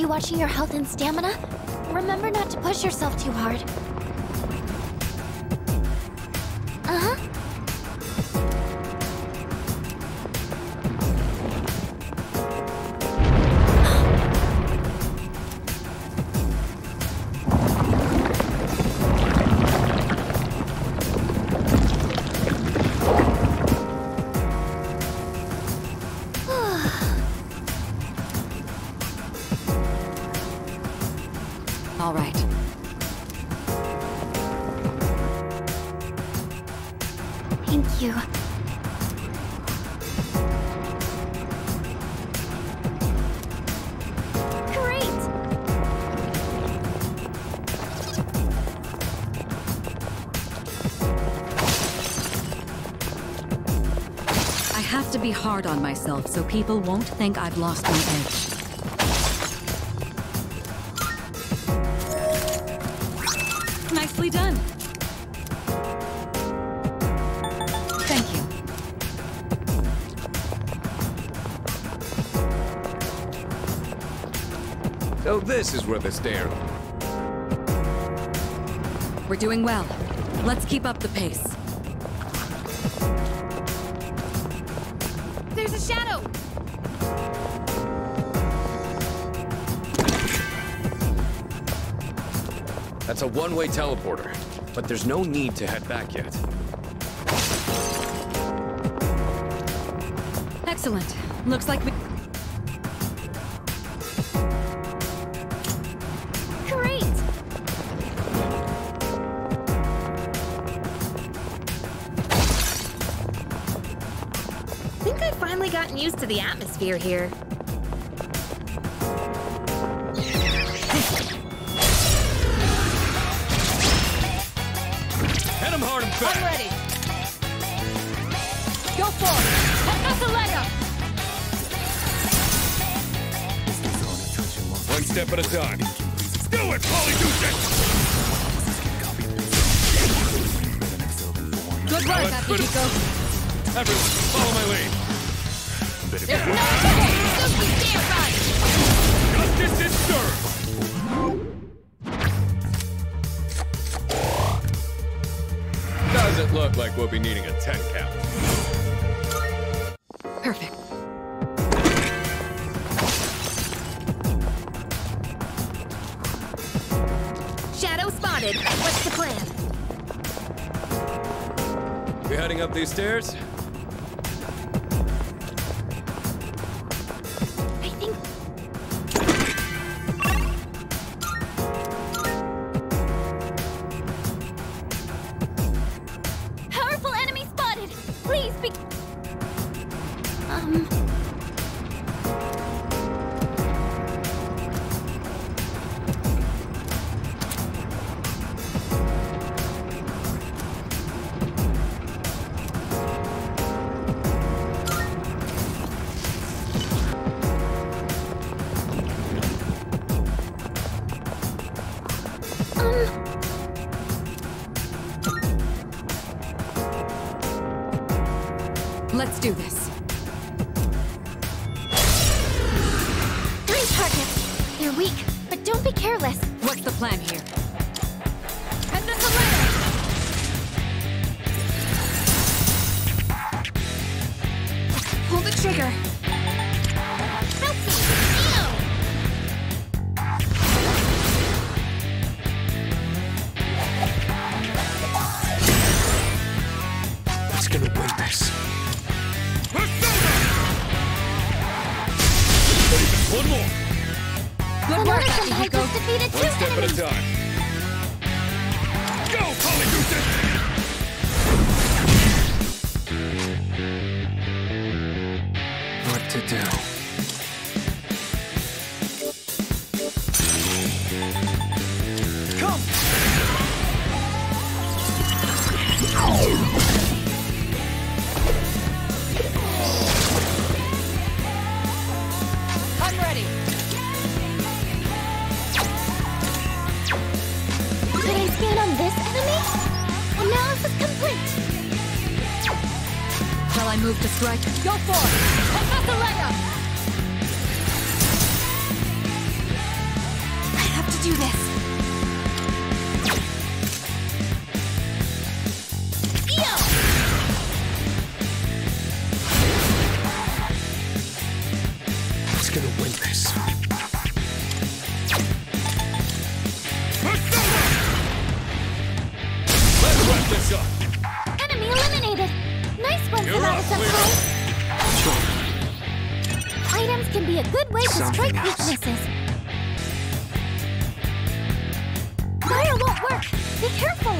you watching your health and stamina? Remember not to push yourself too hard. Be hard on myself so people won't think I've lost my edge. Nicely done. Thank you. So this is where the stair. We're doing well. Let's keep up the pace. It's a one-way teleporter, but there's no need to head back yet. Excellent. Looks like we... Great! I think I've finally gotten used to the atmosphere here. I'm ready. Go for it. Cut us a leg up. One step at a time. Do it, Polydeuce! Good work, Akihiko. Everyone, follow my lead. There's no way. Don't be terrified. Justice is served. Doesn't look like we'll be needing a 10 count. Perfect. Shadow spotted. What's the plan? We heading up these stairs? Go for it! Take us a leg up! Let's do this. Who's gonna win this? Let's wrap this up. Enemy eliminated. Nice one, Tanaka's. Items can be a good way to strike weaknesses. Fire won't work! Be careful!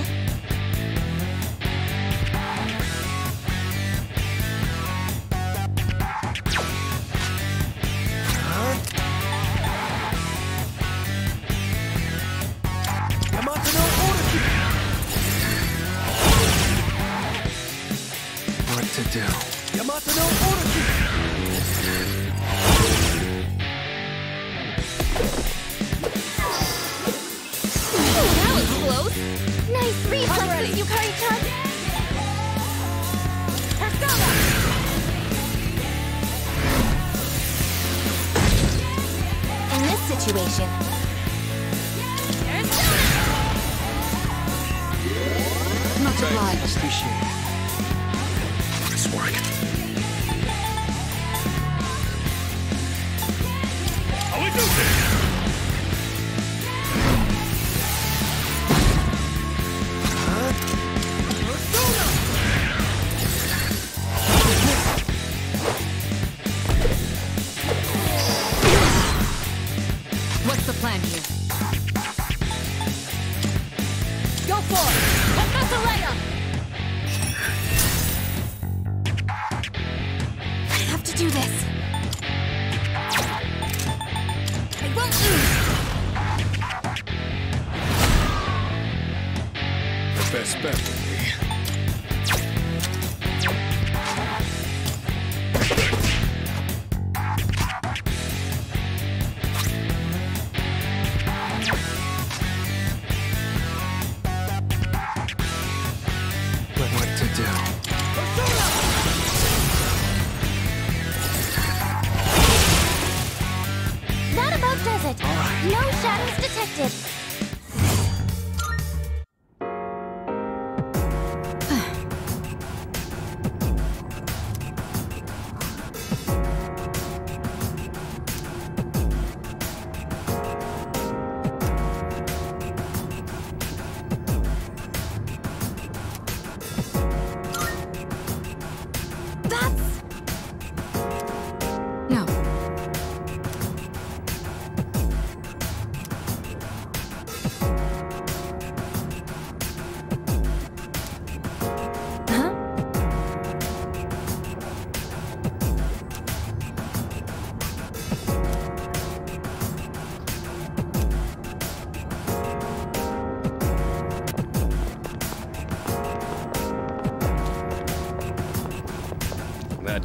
What to do? Yamato no Orochi! Close. Nice reflexes, Yukari-chan! In this situation... Much obliged. Appreciate it. Let's work. How we do this? Plan here. Go for it! Let's go to later! I have to do this. I won't lose! The best bet would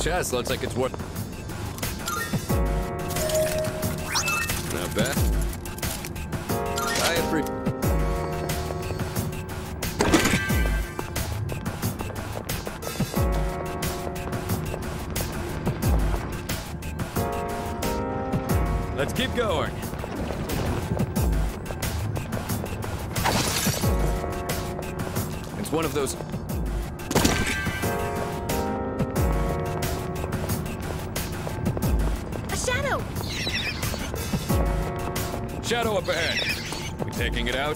chess looks like it's worth. Not bad. I appreciate. Let's keep going. It's one of those. Shadow up ahead. We taking it out?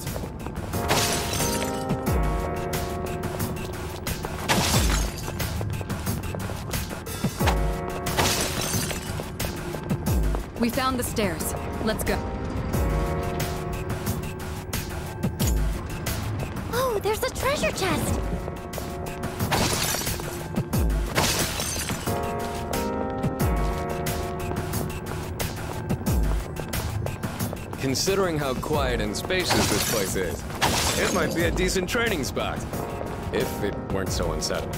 We found the stairs. Let's go. Oh, there's a treasure chest. Considering how quiet and spacious this place is, it might be a decent training spot, if it weren't so unsettling.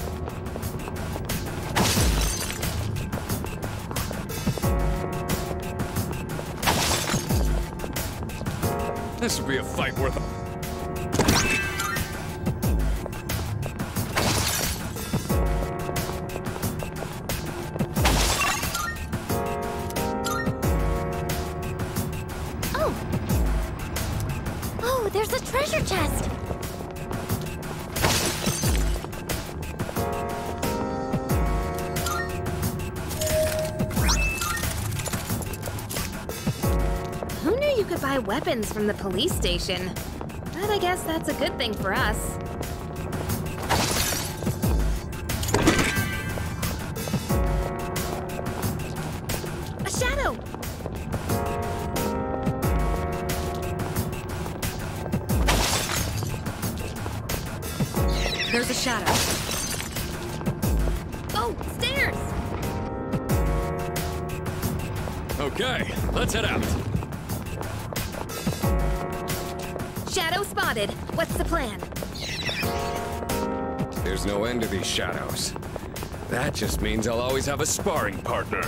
This would be a fight worth a... treasure chest. Who knew you could buy weapons from the police station? But I guess that's a good thing for us. Let's head out. Shadow spotted. What's the plan? There's no end to these shadows. That just means I'll always have a sparring partner.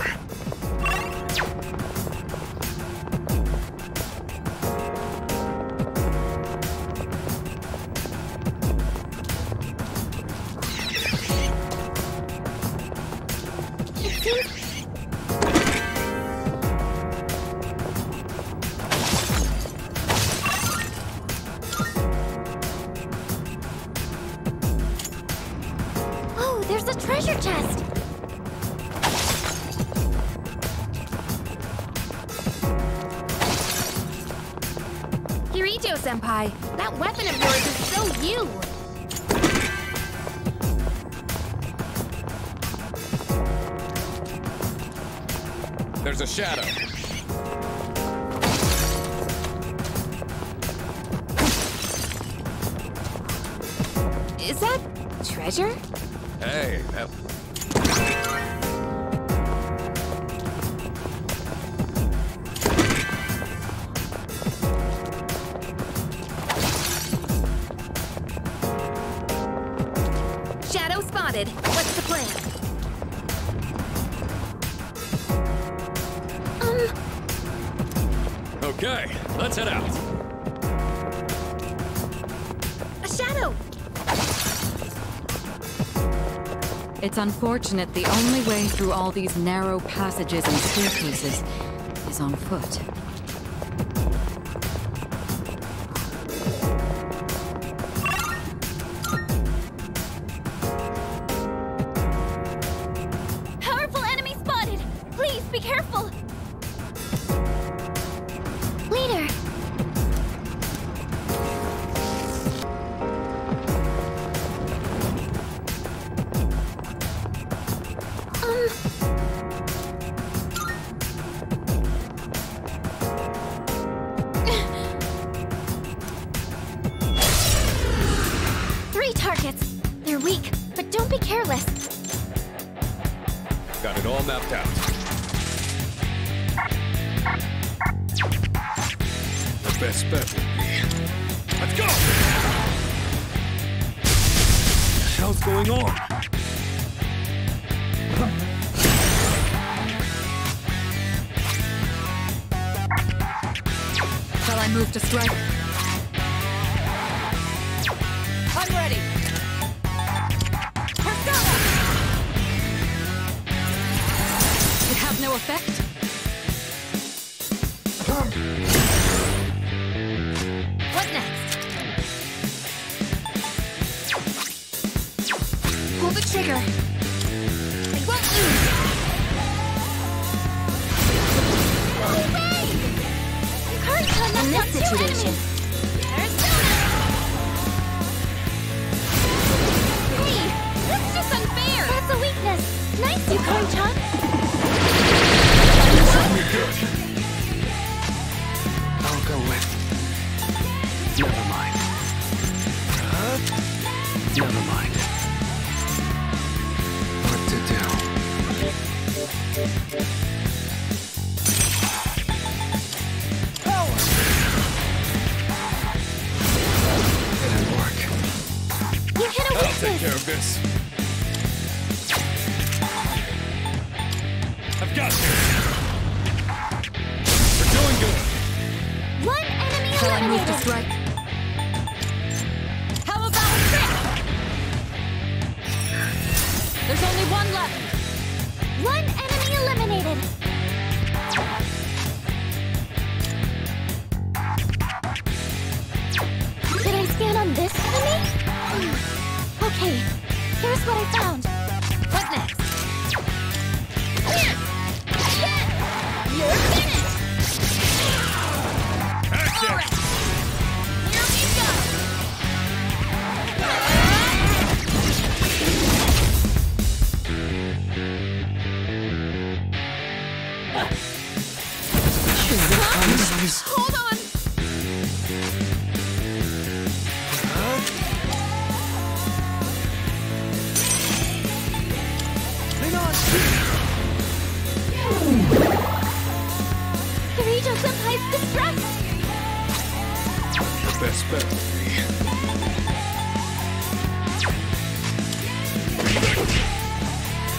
Shadow. Is that treasure? Hey, that... Shadow spotted. What's the plan? Okay, let's head out. A shadow! It's unfortunate the only way through all these narrow passages and staircases is on foot. Please. Hold on. Hang on. Kirito-senpai's distressed. Your best bet.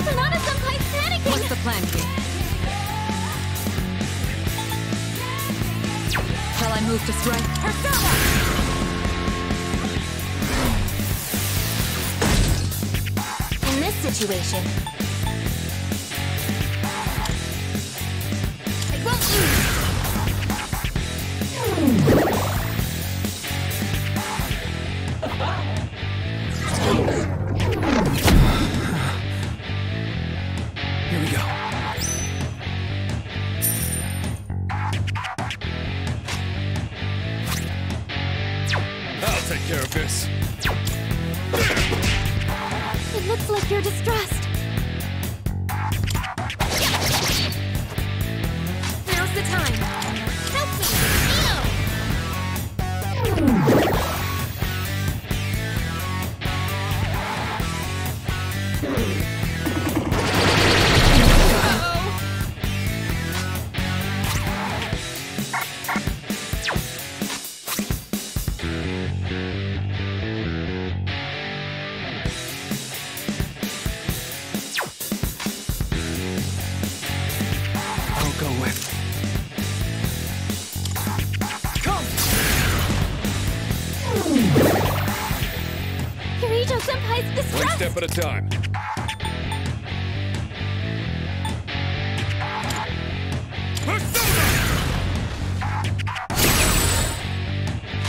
Sonata-senpai's panicking. What's the plan here? Shall I move to strike? Persona! In this situation, I won't lose. Here we go. Care of this. It looks like you're distressed. Now's the time. Help me, at a time.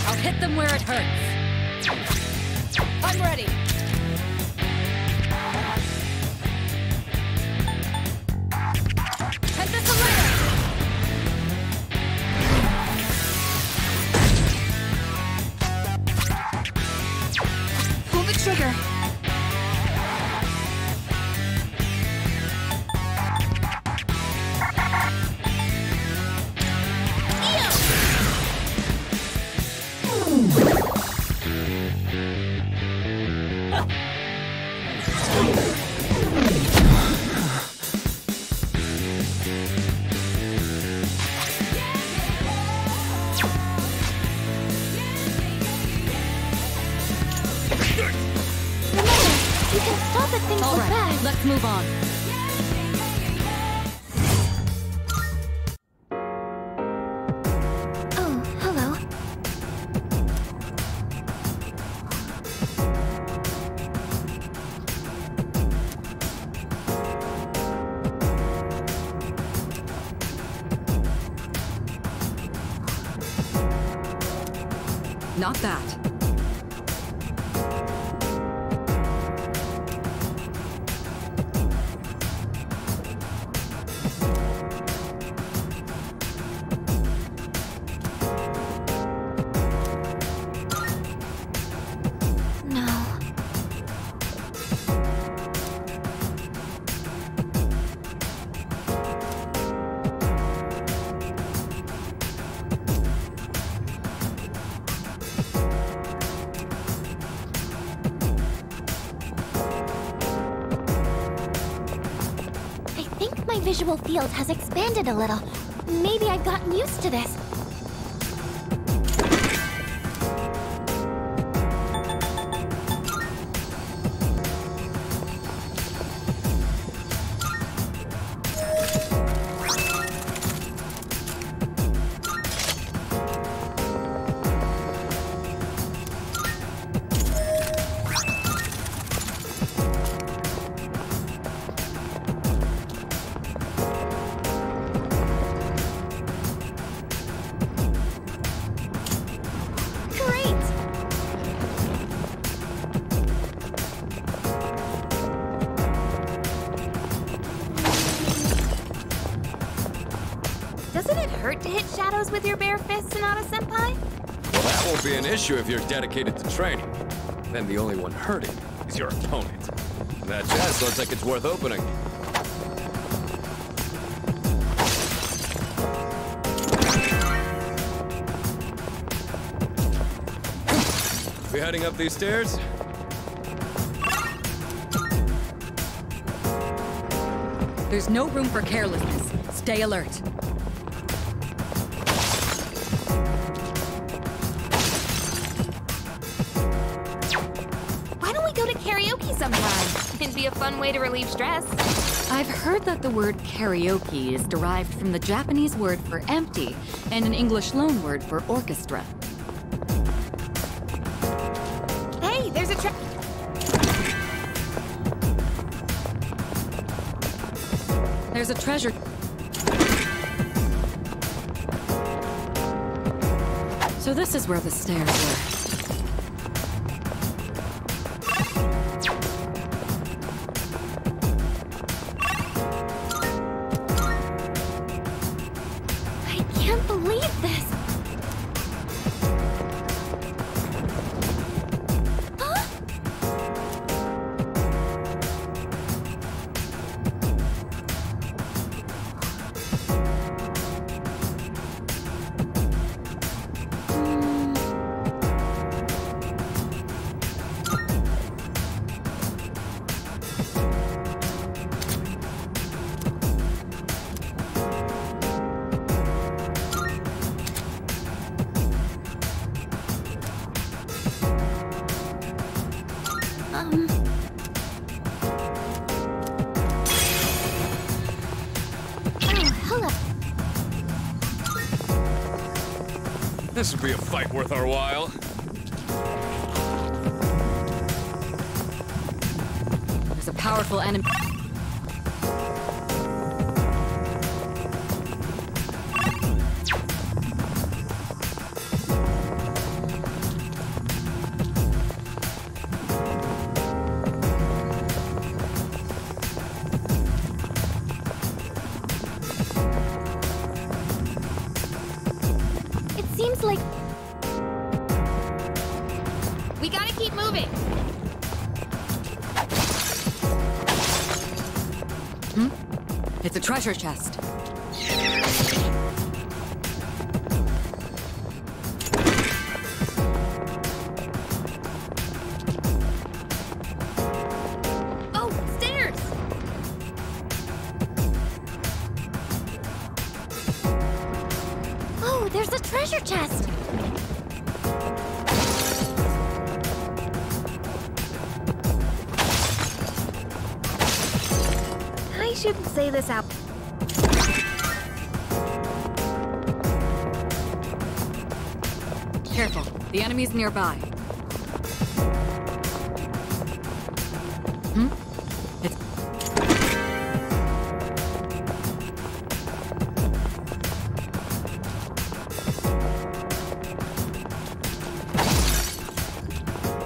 I'll hit them where it hurts. I'm ready. Take this away. Pull the trigger. Move on. Oh, hello. Not that. Visual field has expanded a little. Maybe I've gotten used to this. With your bare fist, Sonata-senpai? Well, that won't be an issue if you're dedicated to training. Then the only one hurting is your opponent. And that chest looks like it's worth opening. heading up these stairs? There's no room for carelessness. Stay alert. Why don't we go to karaoke sometime? It'd be a fun way to relieve stress. I've heard that the word karaoke is derived from the Japanese word for empty and an English loanword for orchestra. Hey, there's a trap. There's a treasure. So this is where the stairs were. I can't believe this. This would be a fight worth our while. There's a powerful enemy. Treasure chest. Oh, stairs! Oh, there's a treasure chest. I shouldn't say this out. Careful, the enemy's nearby.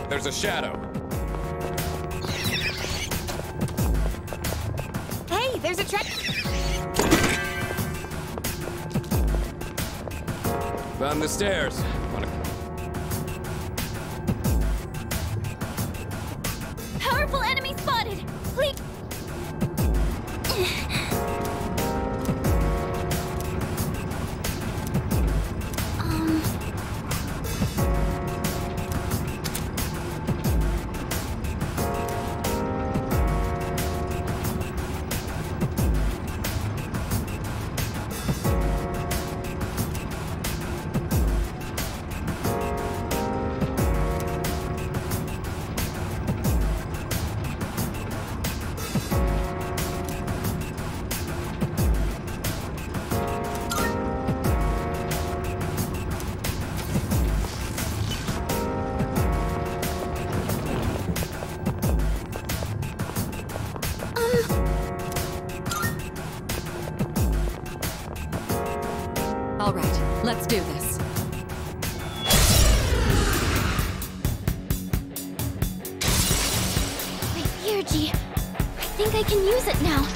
There's a shadow. Hey, there's a trap. Down the stairs. Let's do this. My energy. I think I can use it now.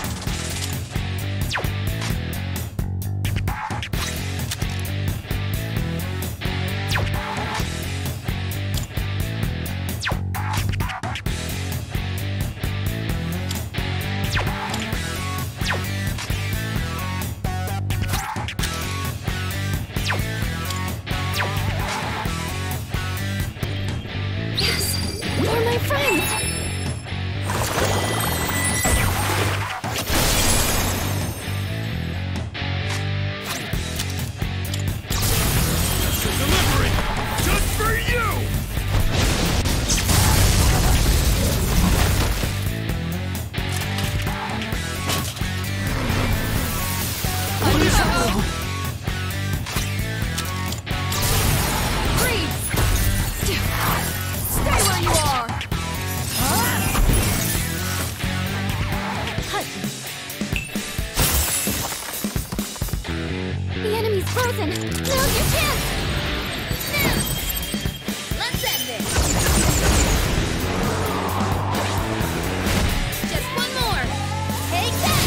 frozen! Now's your chance! Now! Let's end this! Just one more! Take that!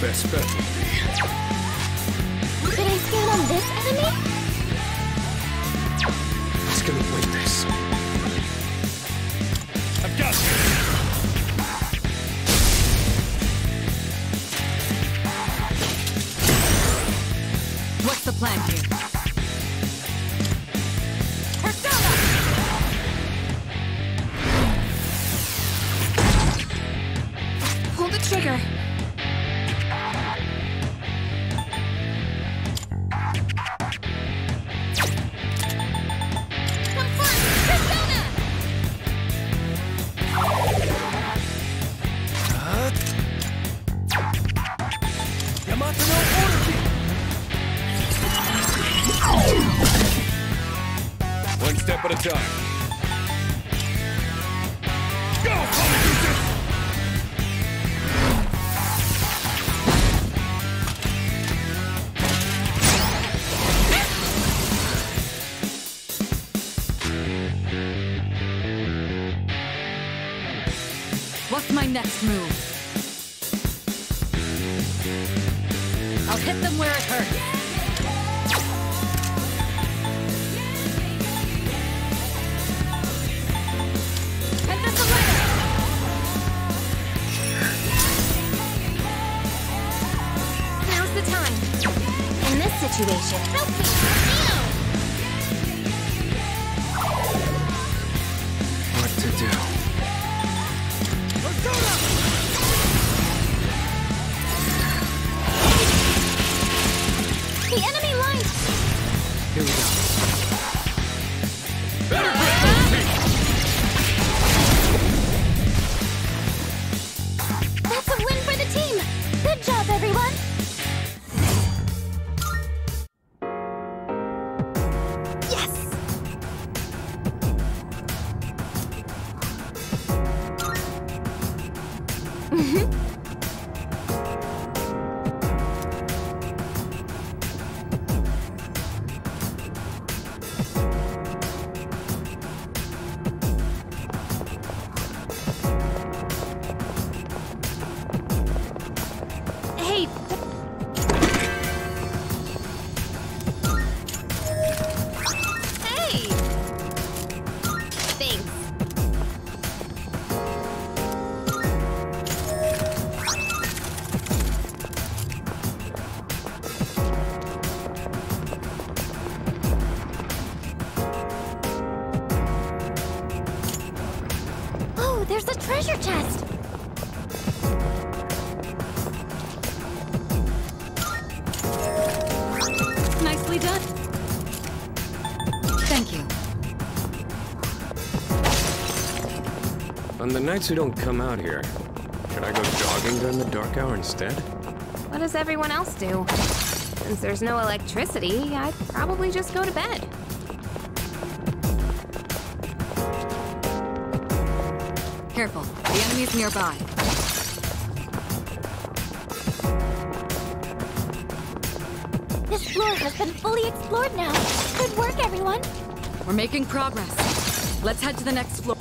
Best bet would be. Did I stand on this enemy? Let's go with this. I've got you. What's the plan here? Persona! Pull the trigger. Next move. I'll hit them where it hurts. Now's the time. In this situation, help me, Neo! What to do? The enemy line! Here we go. Better break those feet! That's a win for the team! Good job, everyone! On the nights who don't come out here, should I go jogging during the dark hour instead? What does everyone else do? Since there's no electricity, I'd probably just go to bed. Careful, the enemy's nearby. This floor has been fully explored now. Good work, everyone. We're making progress. Let's head to the next floor.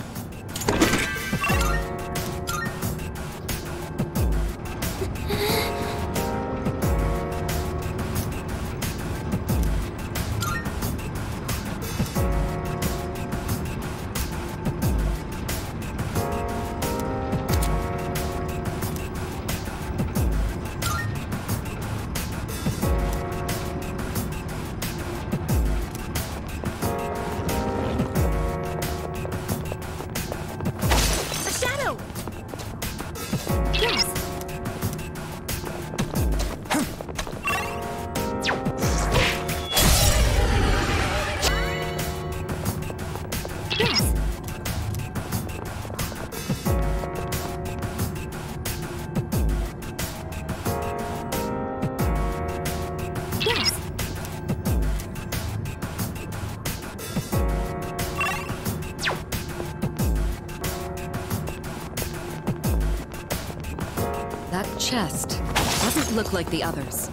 That chest doesn't look like the others.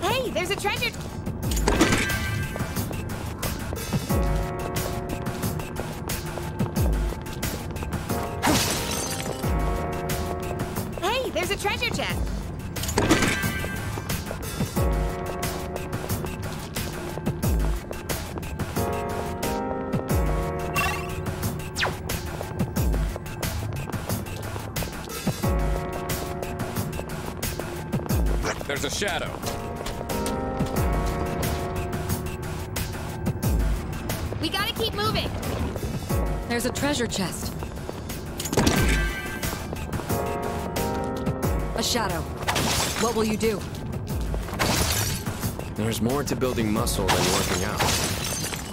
Hey, there's a treasure. Hey, there's a treasure chest. There's a shadow. We gotta keep moving. There's a treasure chest. A shadow. What will you do? There's more to building muscle than working out.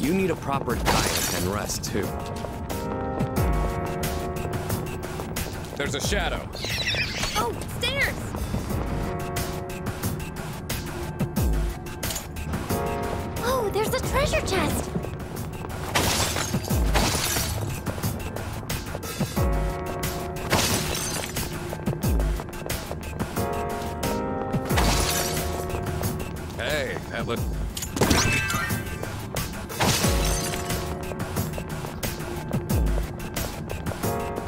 You need a proper diet and rest, too. There's a shadow. Oh, stairs! There's a treasure chest! Hey, that looked...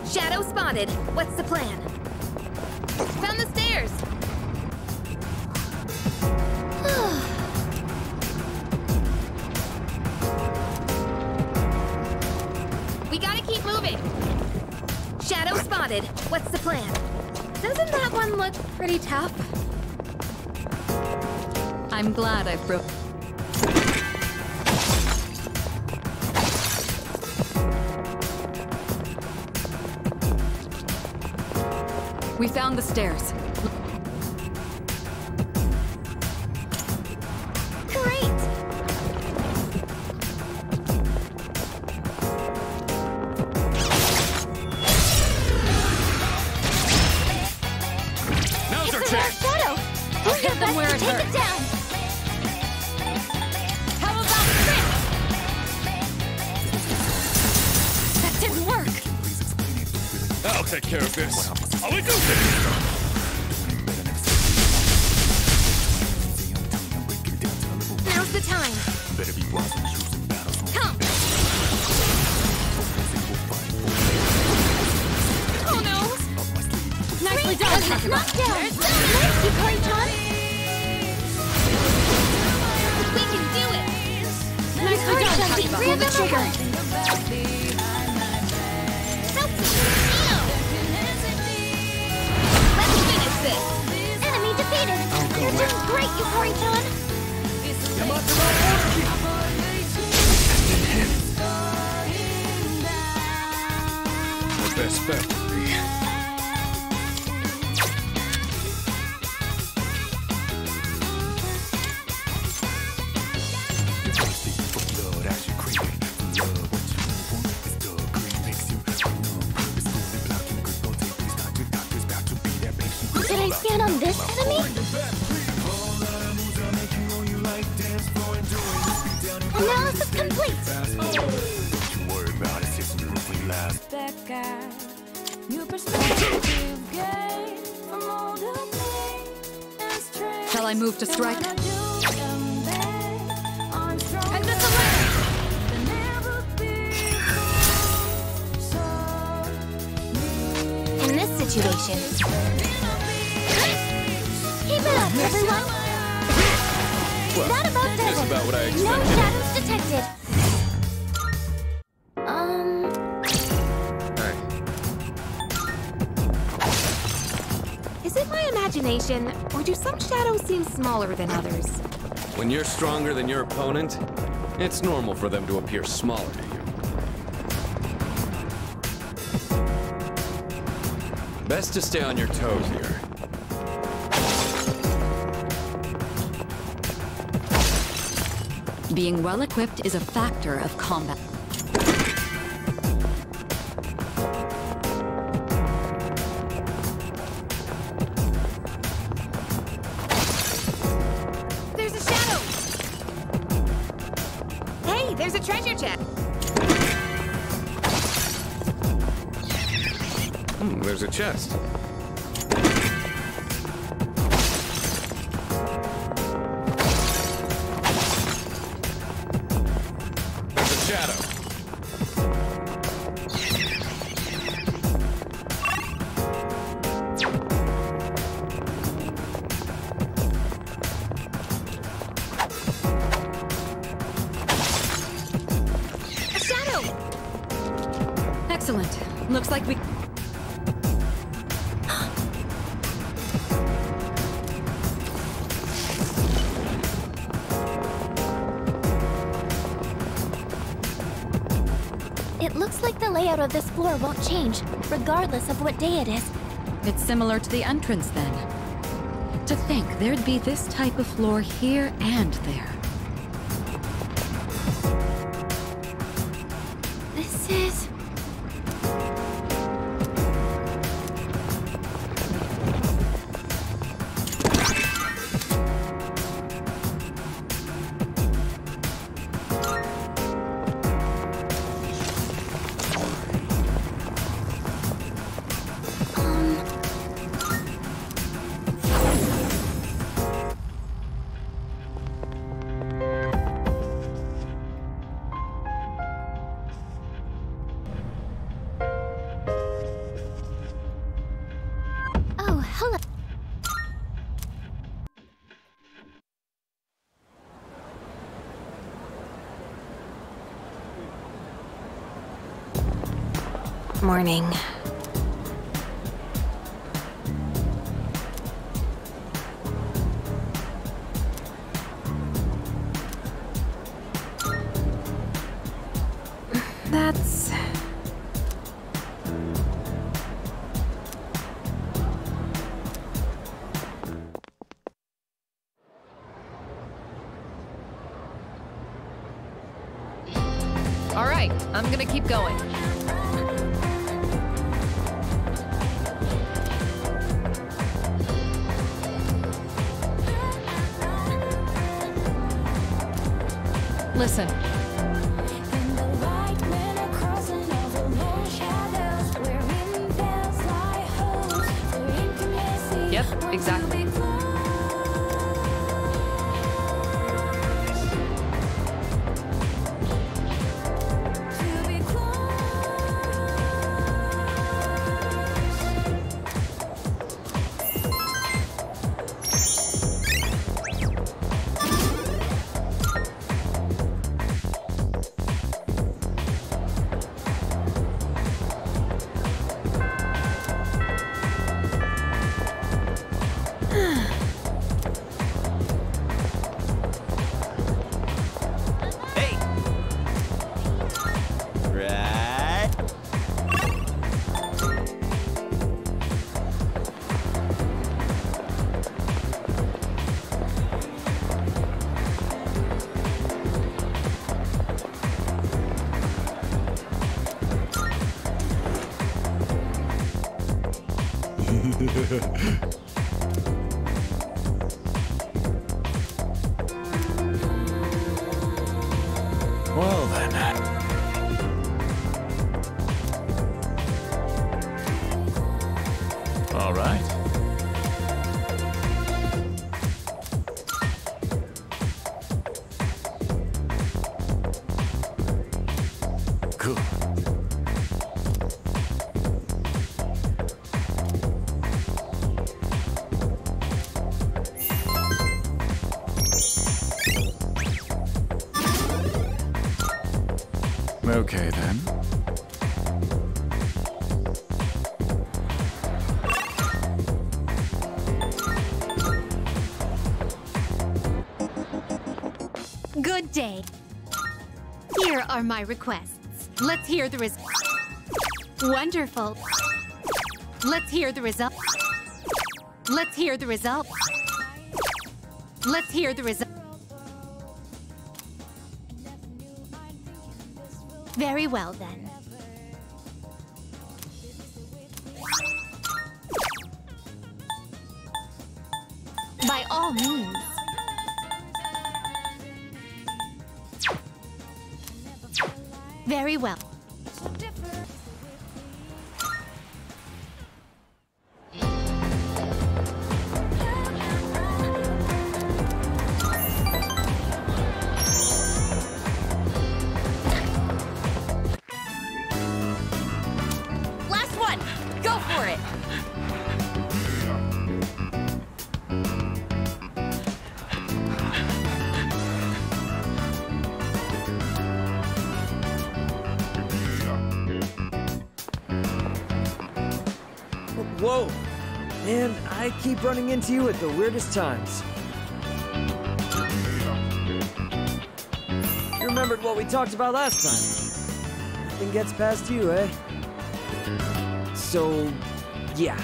Shadow spotted. What's the plan? Found the stairs! What's the plan? Doesn't that one look pretty tough? I'm glad I broke. We found the stairs. Smaller than others. When you're stronger than your opponent, it's normal for them to appear smaller to you. Best to stay on your toes here. Being well-equipped is a factor of combat. there's a treasure chest. There's a chest. Of this floor won't change, regardless of what day it is. It's similar to the entrance, then. To think there'd be this type of floor here and there. This is... Morning. That's... All right, I'm gonna keep going. Listen. Yep, exactly. Okay, then. Good day. Here are my requests. Let's hear the result. Wonderful. Let's hear the result. Let's hear the result. Let's hear the result. Very well, then. By all means. Very well. Whoa! Man, I keep running into you at the weirdest times. You remembered what we talked about last time. Nothing gets past you, eh? So, yeah.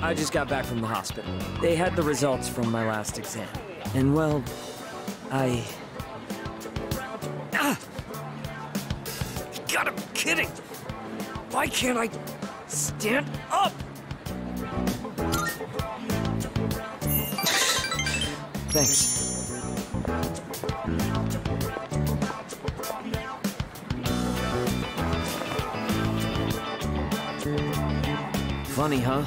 I just got back from the hospital. They had the results from my last exam. And, well, I... Ah! You gotta be kidding! Why can't I stand up? Thanks. Funny, huh?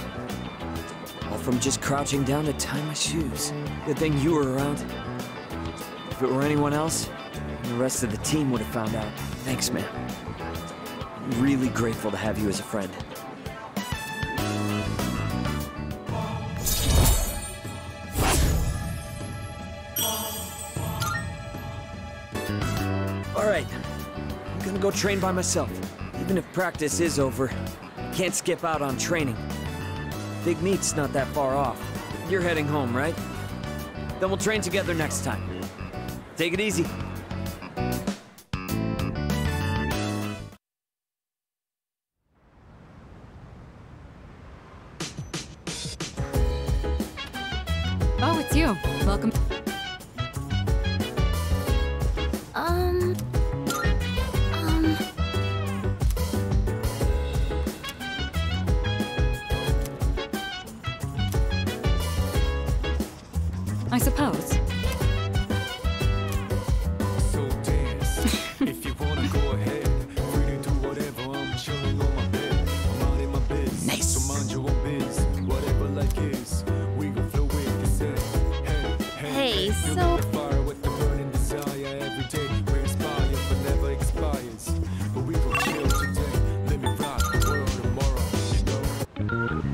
All from just crouching down to tie my shoes. Good thing you were around. If it were anyone else, the rest of the team would have found out. Thanks, man. I'm really grateful to have you as a friend. Go train by myself. Even if practice is over, I can't skip out on training. Big meet's not that far off. You're heading home, right? Then we'll train together next time. Take it easy. Oh, it's you. Welcome. I suppose. So dance. If you wanna go ahead, free to do whatever. I'm chilling on my bed. I'm out in my biz. Nice. So mind your own biz. Whatever like is, we gon' flow with the set. Hey, so fire with the burning desire. Every day we're inspired, but never expires. But we gon' chill today. Let me rock the world tomorrow, you know.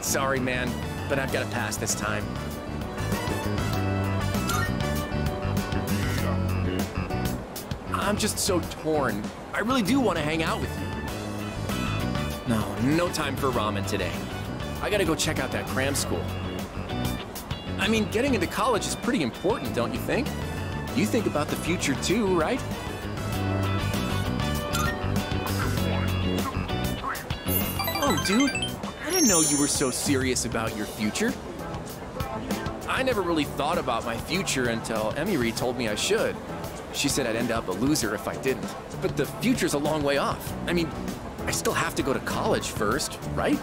Sorry, man, but I've got to pass this time. I'm just so torn. I really do want to hang out with you. No time for ramen today. I gotta go check out that cram school. I mean, getting into college is pretty important, don't you think? You think about the future too, right? Oh, dude. didn't know you were so serious about your future. I never really thought about my future until Emiri told me I should. She said I'd end up a loser if I didn't. But the future's a long way off. I mean, I still have to go to college first, right?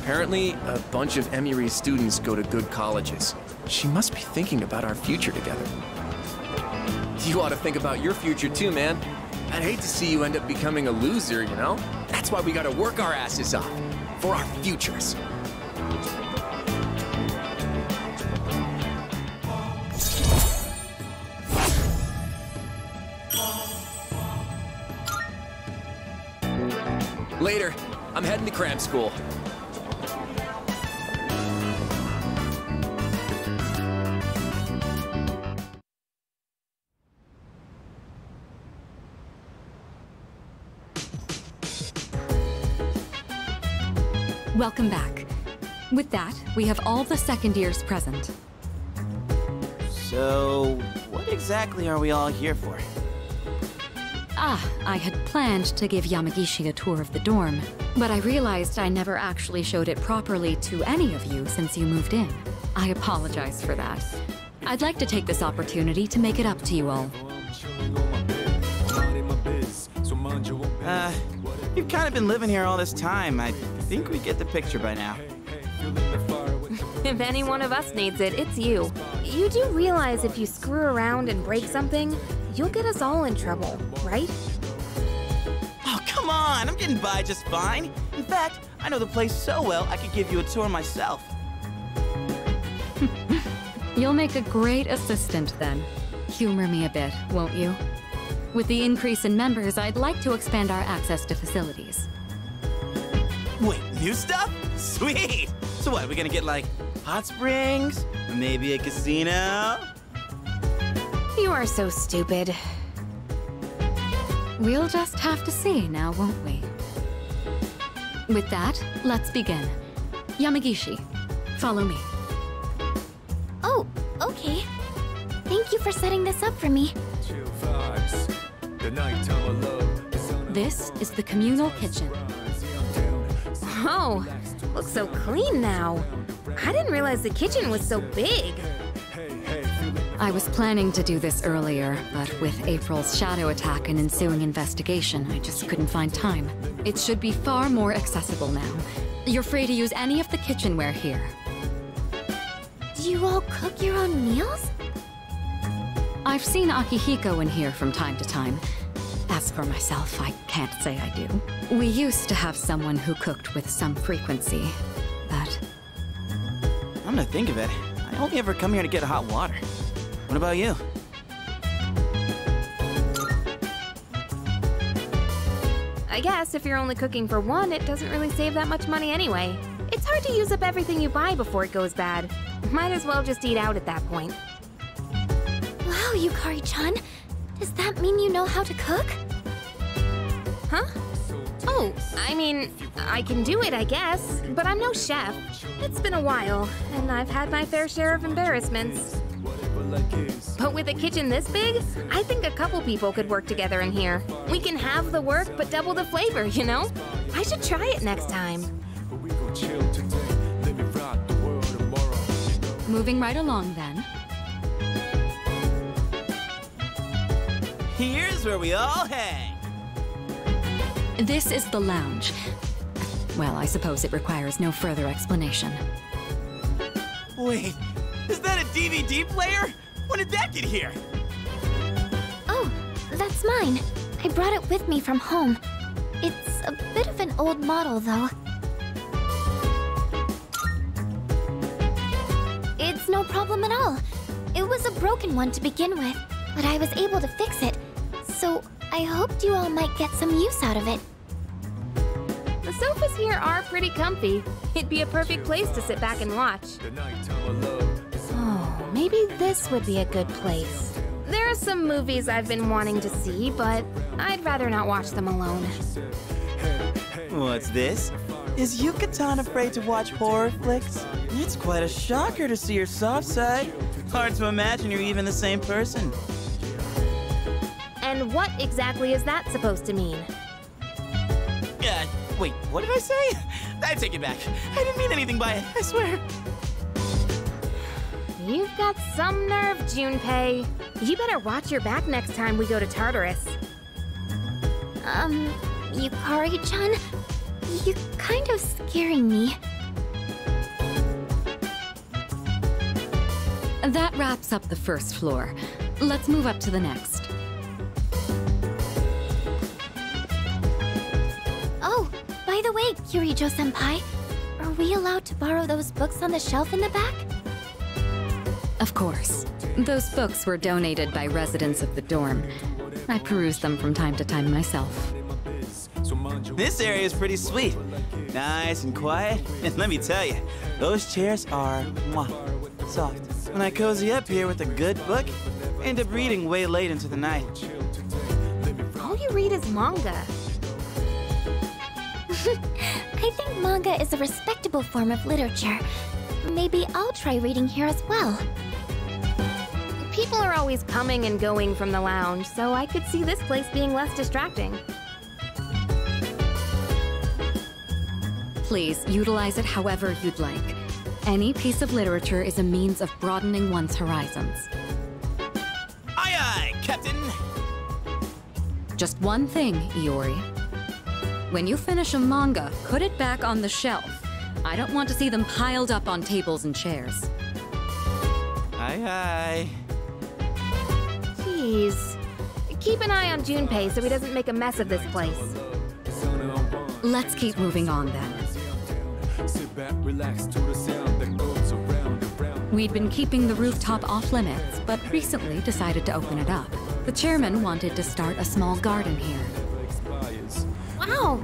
Apparently, a bunch of Emiri's students go to good colleges. She must be thinking about our future together. You ought to think about your future too, man. I'd hate to see you end up becoming a loser, you know? That's why we gotta work our asses off. For our futures. Later, I'm heading to cram school. Welcome back. With that, we have all the second years present. So, what exactly are we all here for? I had planned to give Yamagishi a tour of the dorm, but I realized I never actually showed it properly to any of you since you moved in. I apologize for that. I'd like to take this opportunity to make it up to you all. You've kind of been living here all this time. I think we get the picture by now. If any one of us needs it, it's you. You do realize if you screw around and break something, you'll get us all in trouble, right? Oh, come on! I'm getting by just fine. In fact, I know the place so well, I could give you a tour myself. You'll make a great assistant, then. Humor me a bit, won't you? With the increase in members, I'd like to expand our access to facilities. Wait, new stuff? Sweet! So what, are we gonna get, like, hot springs? Maybe a casino? You are so stupid. We'll just have to see now, won't we? With that, let's begin. Yamagishi, follow me. Oh, okay. Thank you for setting this up for me. This is the communal kitchen. Oh, looks so clean now. I didn't realize the kitchen was so big. I was planning to do this earlier, but with April's shadow attack and ensuing investigation, I just couldn't find time. It should be far more accessible now. You're free to use any of the kitchenware here. Do you all cook your own meals? I've seen Akihiko in here from time to time. As for myself, I can't say I do. We used to have someone who cooked with some frequency, but... I'm gonna think of it. I only ever come here to get hot water. What about you? I guess if you're only cooking for one, it doesn't really save that much money anyway. It's hard to use up everything you buy before it goes bad. Might as well just eat out at that point. Wow, Yukari-chan. Does that mean you know how to cook? Huh? Oh, I mean, I can do it, I guess, but I'm no chef. It's been a while, and I've had my fair share of embarrassments. But with a kitchen this big, I think a couple people could work together in here. We can have the work, but double the flavor, you know? I should try it next time. Moving right along, then. Here's where we all hang. This is the lounge. Well, I suppose it requires no further explanation. Wait, is that a DVD player? When did that get here? Oh, that's mine. I brought it with me from home. It's a bit of an old model, though. It's no problem at all. It was a broken one to begin with, but I was able to fix it, so I hoped you all might get some use out of it. The sofas here are pretty comfy. It'd be a perfect place to sit back and watch. Oh, maybe this would be a good place. There are some movies I've been wanting to see, but I'd rather not watch them alone. What's this? Is Yucatan afraid to watch horror flicks? It's quite a shocker to see your soft side. Hard to imagine you're even the same person. And what exactly is that supposed to mean? Wait, what did I say? I take it back. I didn't mean anything by it, I swear. You've got some nerve, Junpei. You better watch your back next time we go to Tartarus. Yukari-chan, you're kind of scaring me. That wraps up the first floor. Let's move up to the next. Oh, by the way, Kyurijo-senpai, are we allowed to borrow those books on the shelf in the back? Of course. Those books were donated by residents of the dorm. I peruse them from time to time myself. This area is pretty sweet. Nice and quiet. And let me tell you, those chairs are soft. When I cozy up here with a good book, I end up reading way late into the night. All you read is manga. I think manga is a respectable form of literature. Maybe I'll try reading here as well. People are always coming and going from the lounge, so I could see this place being less distracting. Please, utilize it however you'd like. Any piece of literature is a means of broadening one's horizons. Aye, aye, Captain! Just one thing, Iori. When you finish a manga, put it back on the shelf. I don't want to see them piled up on tables and chairs. Aye, aye. Jeez. Keep an eye on Junpei so he doesn't make a mess of this place. Let's keep moving on then. We'd been keeping the rooftop off limits, but recently decided to open it up. The chairman wanted to start a small garden here. Wow!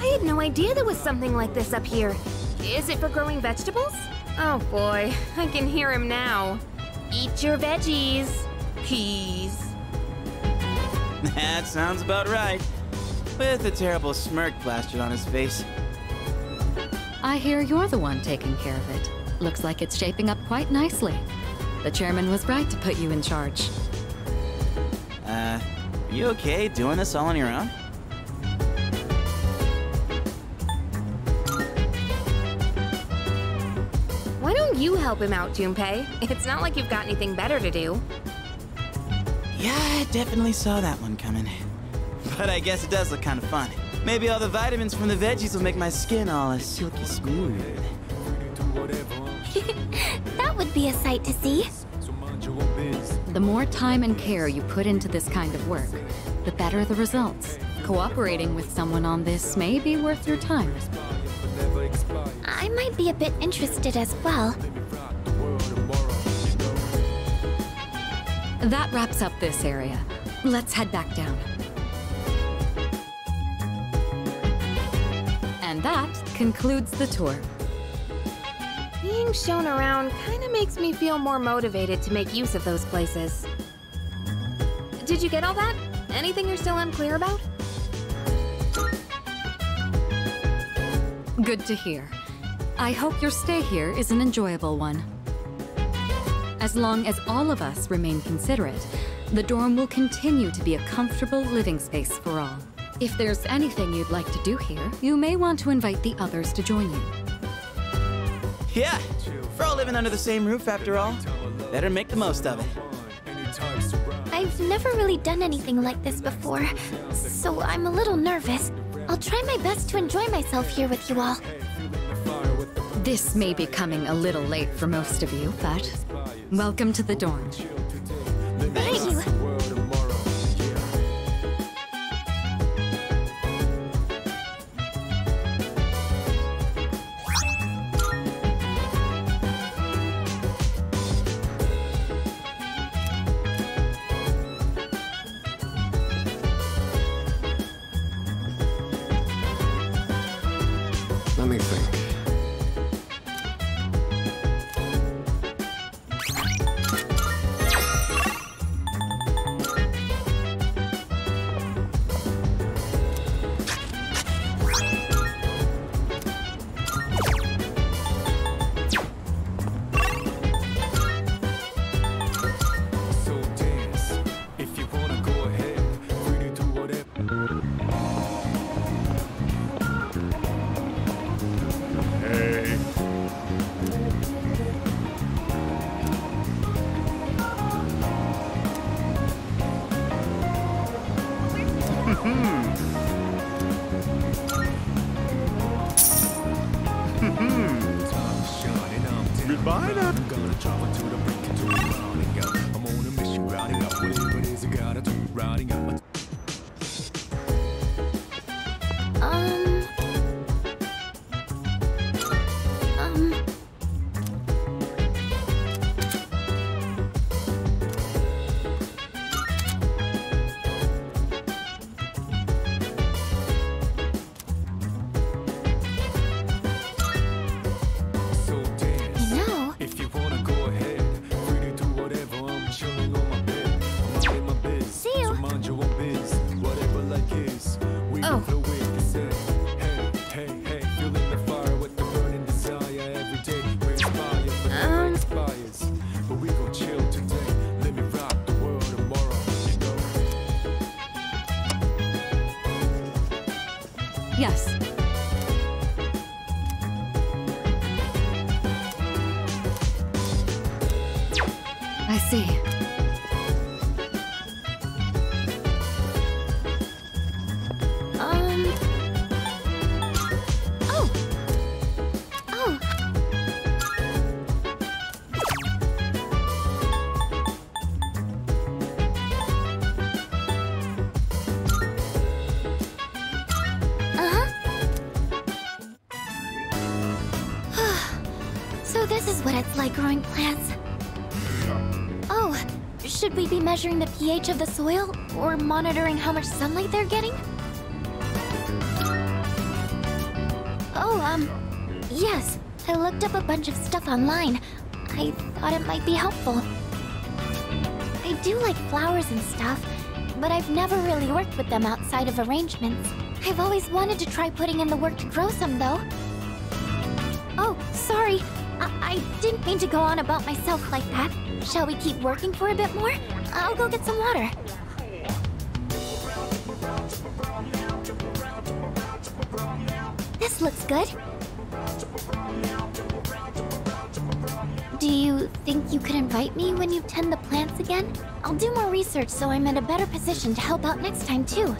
I had no idea there was something like this up here. Is it for growing vegetables? Oh boy, I can hear him now. Eat your veggies. Peas. That sounds about right. With a terrible smirk plastered on his face. I hear you're the one taking care of it. Looks like it's shaping up quite nicely. The chairman was right to put you in charge. You okay doing this all on your own? Why don't you help him out, Junpei? It's not like you've got anything better to do. Yeah, I definitely saw that one coming. But I guess it does look kind of fun. Maybe all the vitamins from the veggies will make my skin all silky smooth. That would be a sight to see. The more time and care you put into this kind of work, the better the results. Cooperating with someone on this may be worth your time. I might be a bit interested as well. That wraps up this area. Let's head back down. And that concludes the tour. Being shown around kind of makes me feel more motivated to make use of those places. Did you get all that? Anything you're still unclear about? Good to hear. I hope your stay here is an enjoyable one. As long as all of us remain considerate, the dorm will continue to be a comfortable living space for all. If there's anything you'd like to do here, you may want to invite the others to join you. Yeah, we're all living under the same roof after all. Better make the most of it. I've never really done anything like this before, so I'm a little nervous. I'll try my best to enjoy myself here with you all. This may be coming a little late for most of you, but welcome to the dorm. Thank you. Goodbye now. I'm gonna travel to the brink and do it riding up. I'm on a mission riding up. Whatever it is I gotta do riding up. Growing plants. Oh, should we be measuring the pH of the soil or monitoring how much sunlight they're getting? Oh, yes, I looked up a bunch of stuff online. I thought it might be helpful. I do like flowers and stuff, but I've never really worked with them outside of arrangements. I've always wanted to try putting in the work to grow some, though. Oh, sorry. I didn't mean to go on about myself like that. Shall we keep working for a bit more? I'll go get some water. This looks good. Do you think you could invite me when you tend the plants again? I'll do more research so I'm in a better position to help out next time too.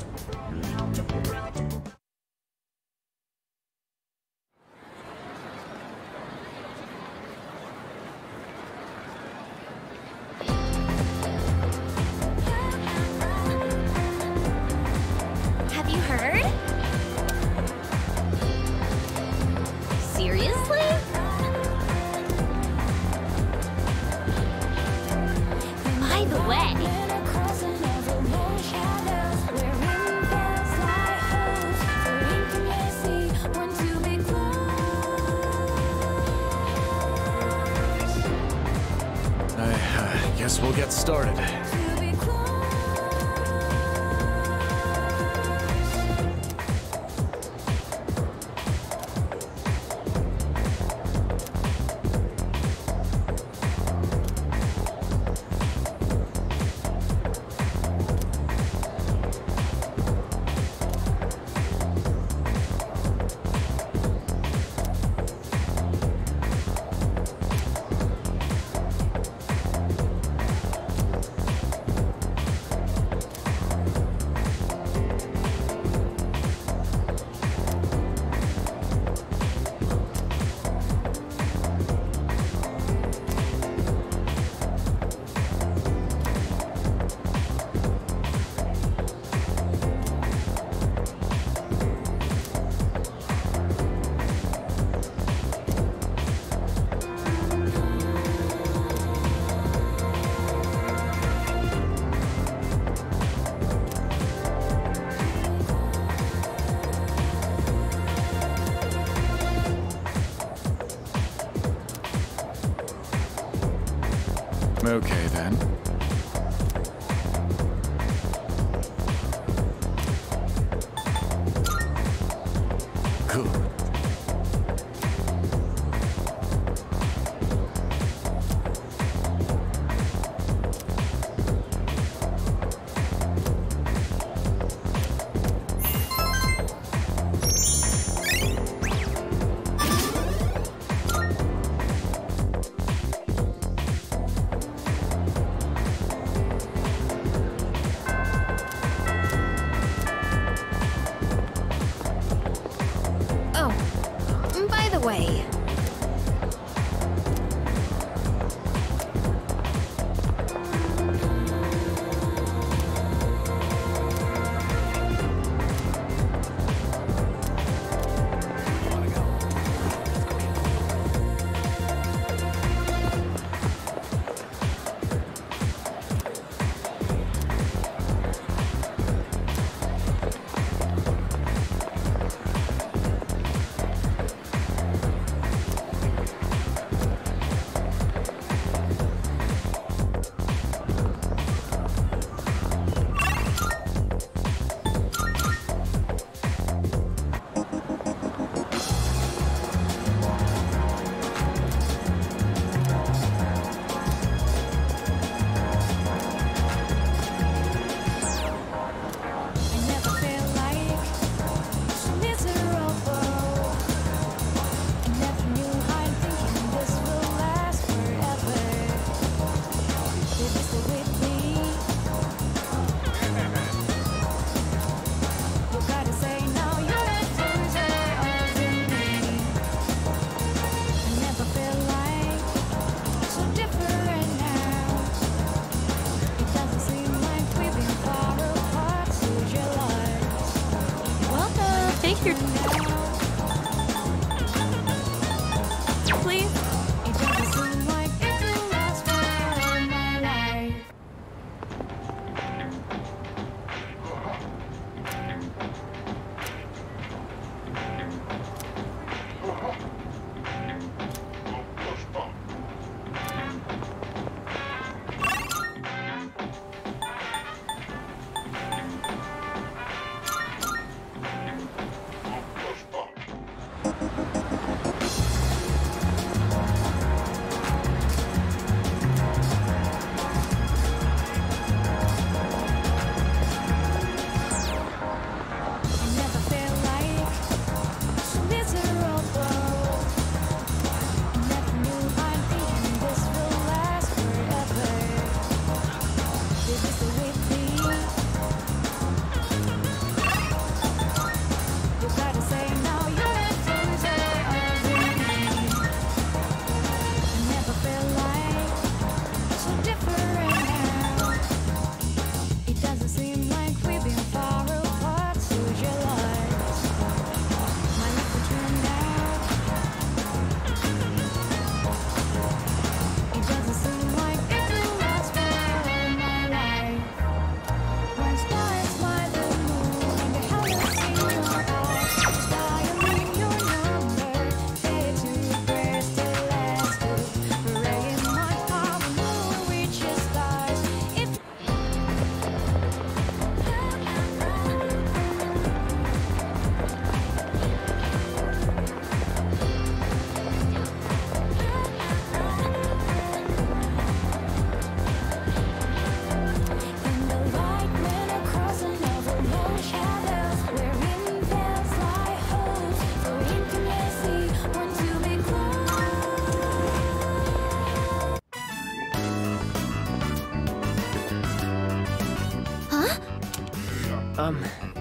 Okay, then. Cool. way.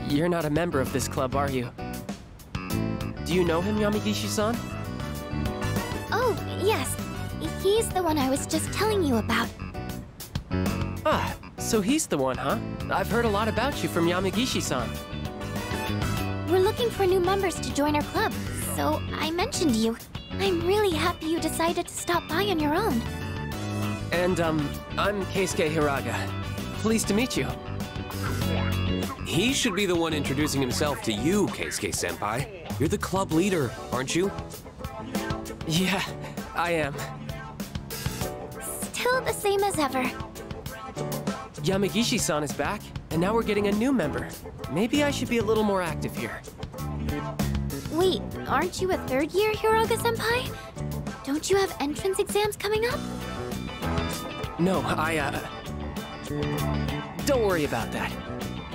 You're not a member of this club, are you? Do you know him, Yamagishi-san? Oh, yes. He's the one I was just telling you about. Ah, so he's the one, huh? I've heard a lot about you from Yamagishi-san. We're looking for new members to join our club, so I mentioned you. I'm really happy you decided to stop by on your own. And, I'm Keisuke Hiraga. Pleased to meet you. He should be the one introducing himself to you, Keisuke-senpai. You're the club leader, aren't you? Yeah, I am. Still the same as ever. Yamagishi-san is back, and now we're getting a new member. Maybe I should be a little more active here. Wait, aren't you a third-year Hiraga-senpai? Don't you have entrance exams coming up? No, don't worry about that.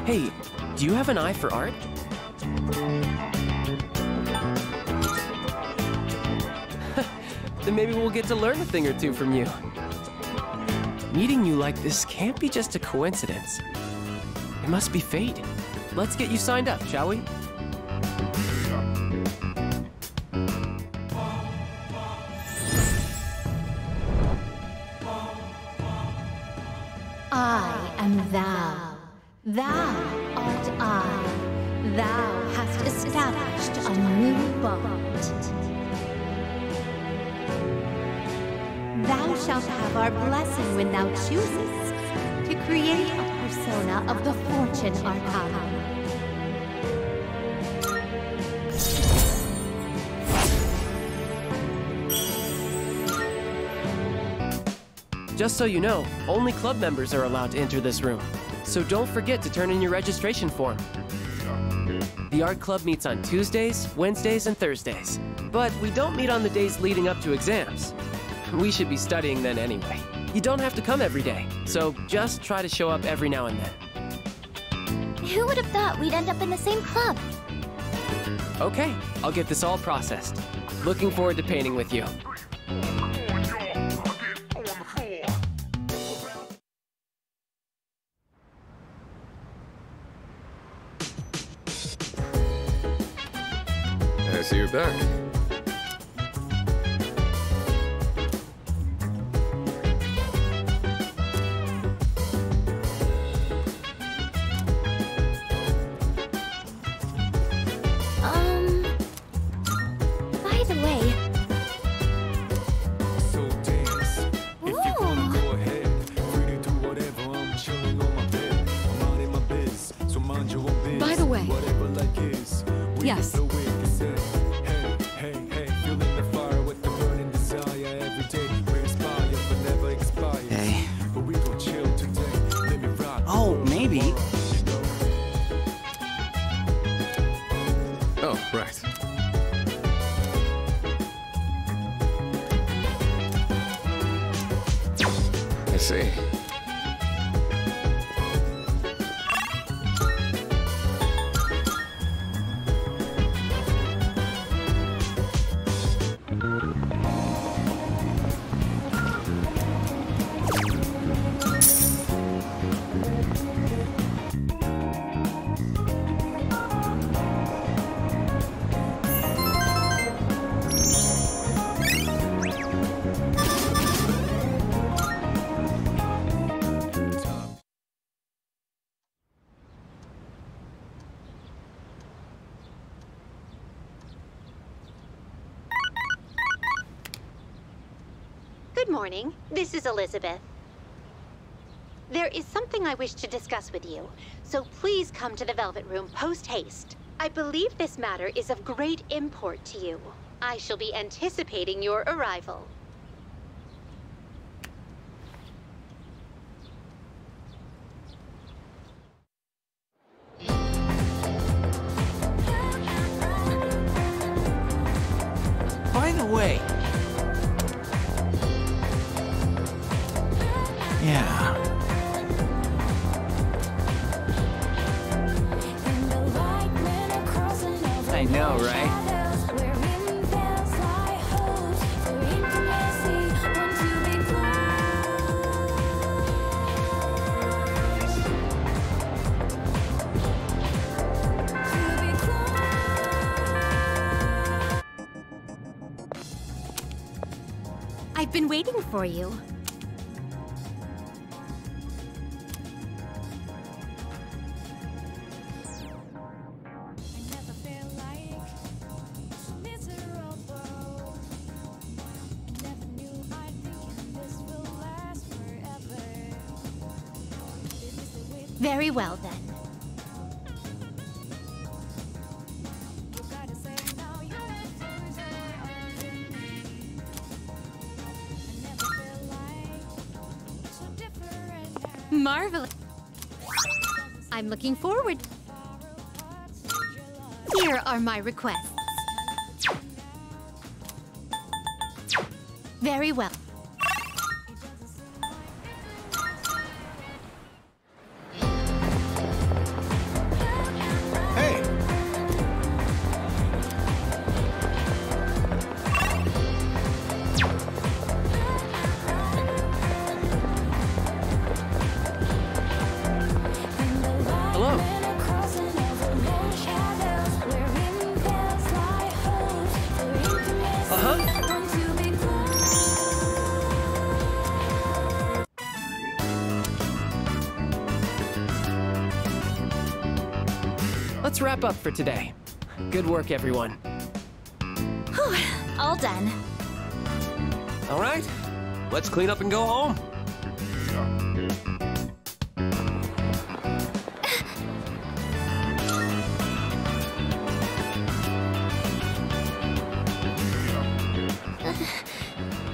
Hey, do you have an eye for art? Then maybe we'll get to learn a thing or two from you. Meeting you like this can't be just a coincidence. It must be fate. Let's get you signed up, shall we? am thou. Thou art I. Thou hast established a new bond. Thou shalt have our blessing when thou choosest to create a persona of the Fortune Arcana. Just so you know, only club members are allowed to enter this room, so don't forget to turn in your registration form. The art club meets on Tuesdays, Wednesdays, and Thursdays, but we don't meet on the days leading up to exams. We should be studying then anyway. You don't have to come every day, so just try to show up every now and then. Who would have thought we'd end up in the same club? Okay, I'll get this all processed. Looking forward to painting with you. You're back. By the way. So dance. If you wanna go ahead, free to do whatever. I'm chilling on my bed. I'm out in my biz, so mind your own biz. By the way. Whatever like is. Yes. Morning. This is Elizabeth. There is something I wish to discuss with you, so please come to the Velvet Room post haste. I believe this matter is of great import to you. I shall be anticipating your arrival. By the way, I know, right? I've been waiting for you. Very well, then. Marvelous. I'm looking forward. Here are my requests. Very well. wrap up for today. Good work, everyone. Whew, all done. All right, let's clean up and go home.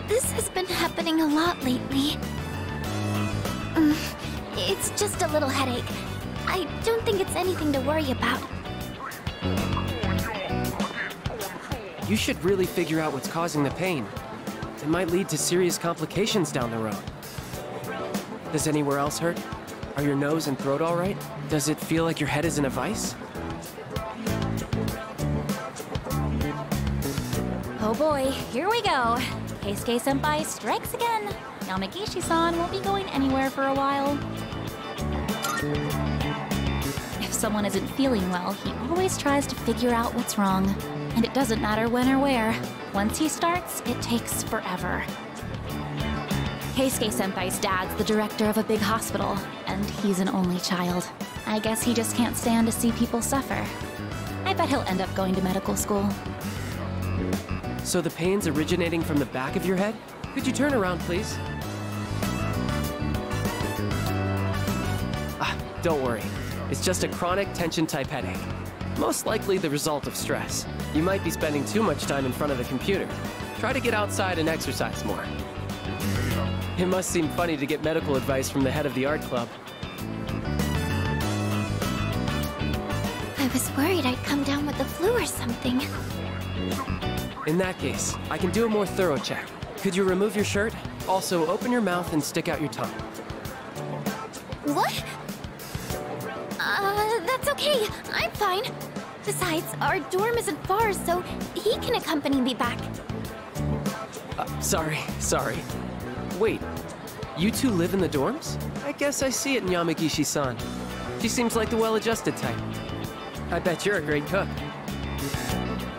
This has been happening a lot lately. It's just a little headache. I don't think it's anything to worry about. You should really figure out what's causing the pain. It might lead to serious complications down the road. Does anywhere else hurt? Are your nose and throat all right? Does it feel like your head is in a vice? Oh boy, here we go. Keisuke-senpai strikes again. Yamagishi-san won't be going anywhere for a while. If someone isn't feeling well, he always tries to figure out what's wrong. And it doesn't matter when or where. Once he starts, it takes forever. Keisuke-senpai's dad's the director of a big hospital, and he's an only child. I guess he just can't stand to see people suffer. I bet he'll end up going to medical school. So the pain's originating from the back of your head? Could you turn around, please? Don't worry. It's just a chronic tension-type headache. Most likely the result of stress. You might be spending too much time in front of the computer. Try to get outside and exercise more. It must seem funny to get medical advice from the head of the art club. I was worried I'd come down with the flu or something. In that case, I can do a more thorough check. Could you remove your shirt? Also, open your mouth and stick out your tongue. What? That's okay. I'm fine. Besides, our dorm isn't far, so he can accompany me back. Sorry. Wait, you two live in the dorms? I guess I see it in Yamagishi-san. She seems like the well-adjusted type. I bet you're a great cook.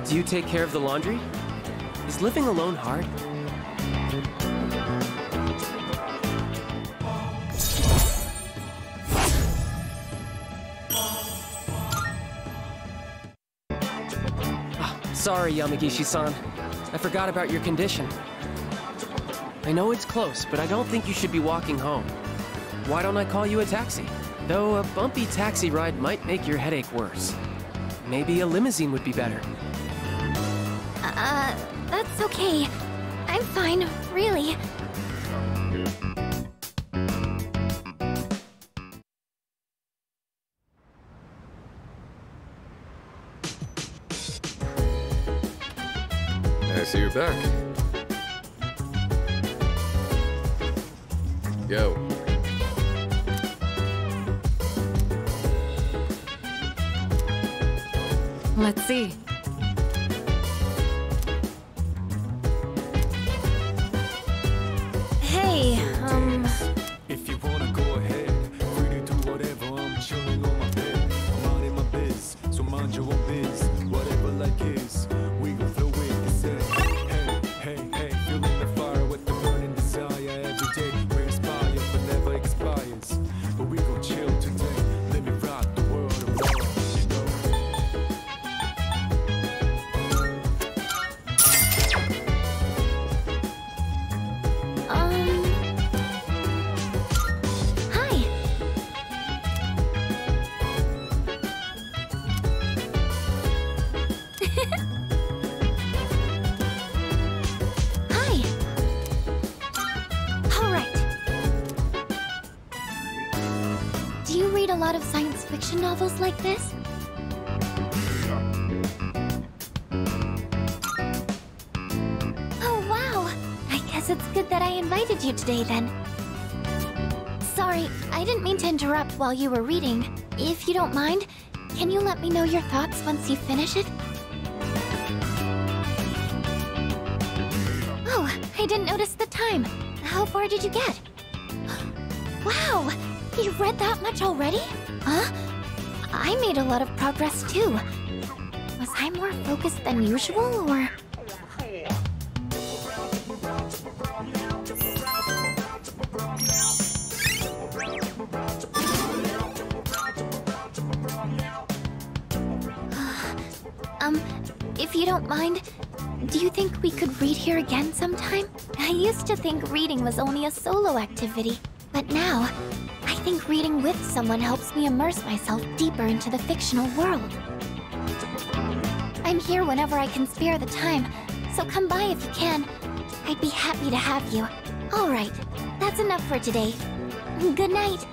Do you take care of the laundry? Is living alone hard? Sorry, Yamagishi-san. I forgot about your condition. I know it's close, but I don't think you should be walking home. Why don't I call you a taxi? Though a bumpy taxi ride might make your headache worse. Maybe a limousine would be better. That's okay. I'm fine, really. I see you're back. Yo. Let's see. Hey, if you wanna go ahead, free to do whatever. I'm chilling on my bed. I'm out in my biz, so mind your own biz. Whatever like is, we gon' throw it to set. Hey, feeling the fire with the burning desire every day. But we gon' chill today. Let me rock the world around, you know. Hi. Hi. All right. A lot of science fiction novels like this? Oh, wow! I guess it's good that I invited you today, then. Sorry, I didn't mean to interrupt while you were reading. If you don't mind, can you let me know your thoughts once you finish it? Oh, I didn't notice the time. How far did you get? Wow! You read that much already? Huh? I made a lot of progress, too. Was I more focused than usual, or...? If you don't mind, do you think we could read here again sometime? I used to think reading was only a solo activity, but now, I think reading with someone helps me immerse myself deeper into the fictional world. I'm here whenever I can spare the time, so come by if you can. I'd be happy to have you. Alright, that's enough for today. Good night.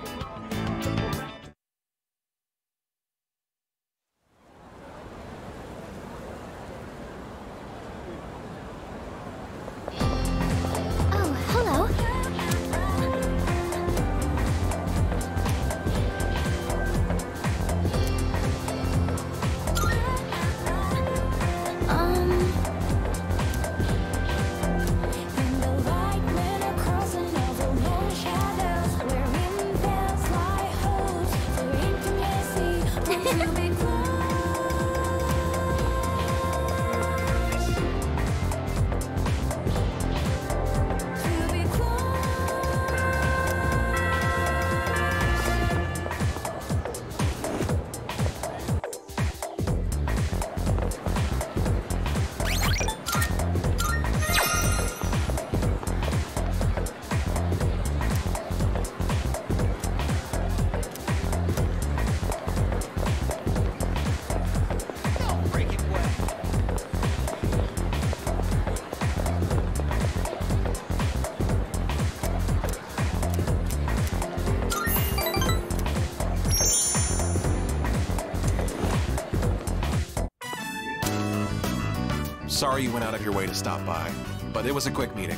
Sorry you went out of your way to stop by, but it was a quick meeting.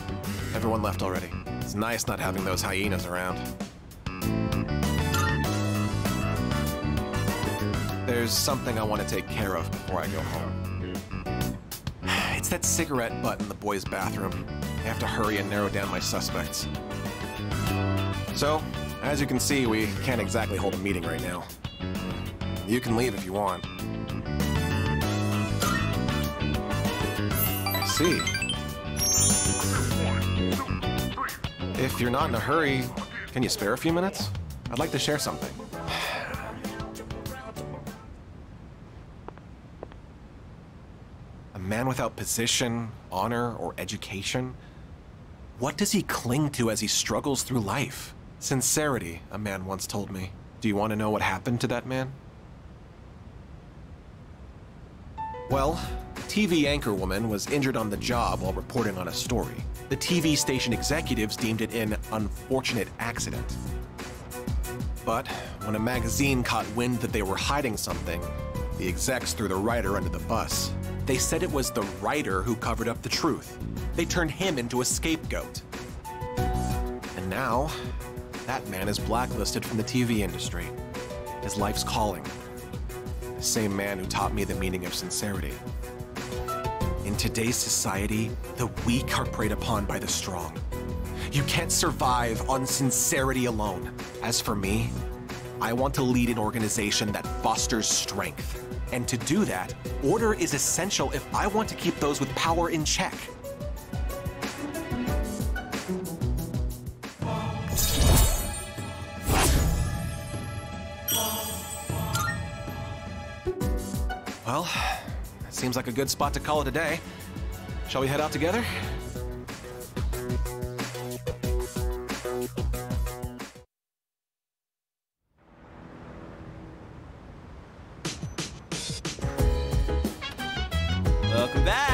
Everyone left already. It's nice not having those hyenas around. There's something I want to take care of before I go home. It's that cigarette butt in the boys' bathroom. I have to hurry and narrow down my suspects. So, as you can see, we can't exactly hold a meeting right now. You can leave if you want. If you're not in a hurry, can you spare a few minutes? I'd like to share something. A man without position, honor, or education? What does he cling to as he struggles through life? Sincerity, a man once told me. Do you want to know what happened to that man? Well, TV anchor woman was injured on the job while reporting on a story. The TV station executives deemed it an unfortunate accident. But when a magazine caught wind that they were hiding something, the execs threw the writer under the bus. They said it was the writer who covered up the truth. They turned him into a scapegoat. And now, that man is blacklisted from the TV industry. His life's calling. The same man who taught me the meaning of sincerity. In today's society, the weak are preyed upon by the strong. You can't survive on sincerity alone. As for me, I want to lead an organization that fosters strength. And to do that, order is essential if I want to keep those with power in check. Well, seems like a good spot to call it a day. Shall we head out together? Welcome back!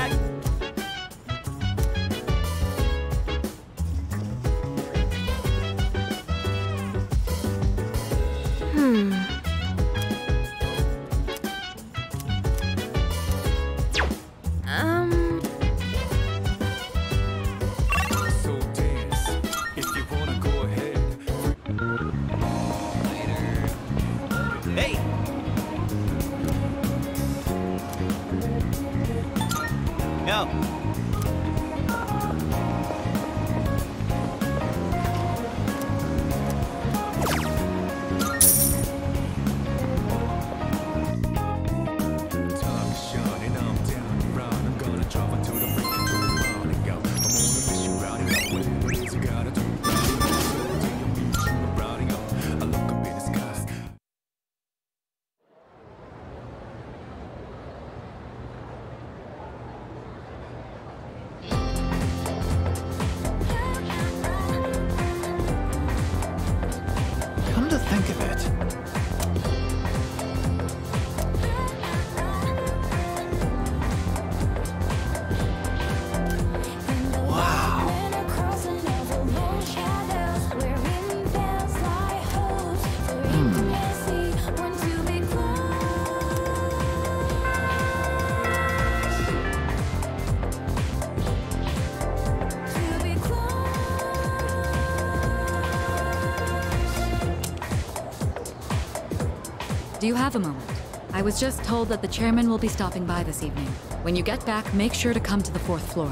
Do you have a moment? I was just told that the chairman will be stopping by this evening. When you get back, make sure to come to the 4th floor.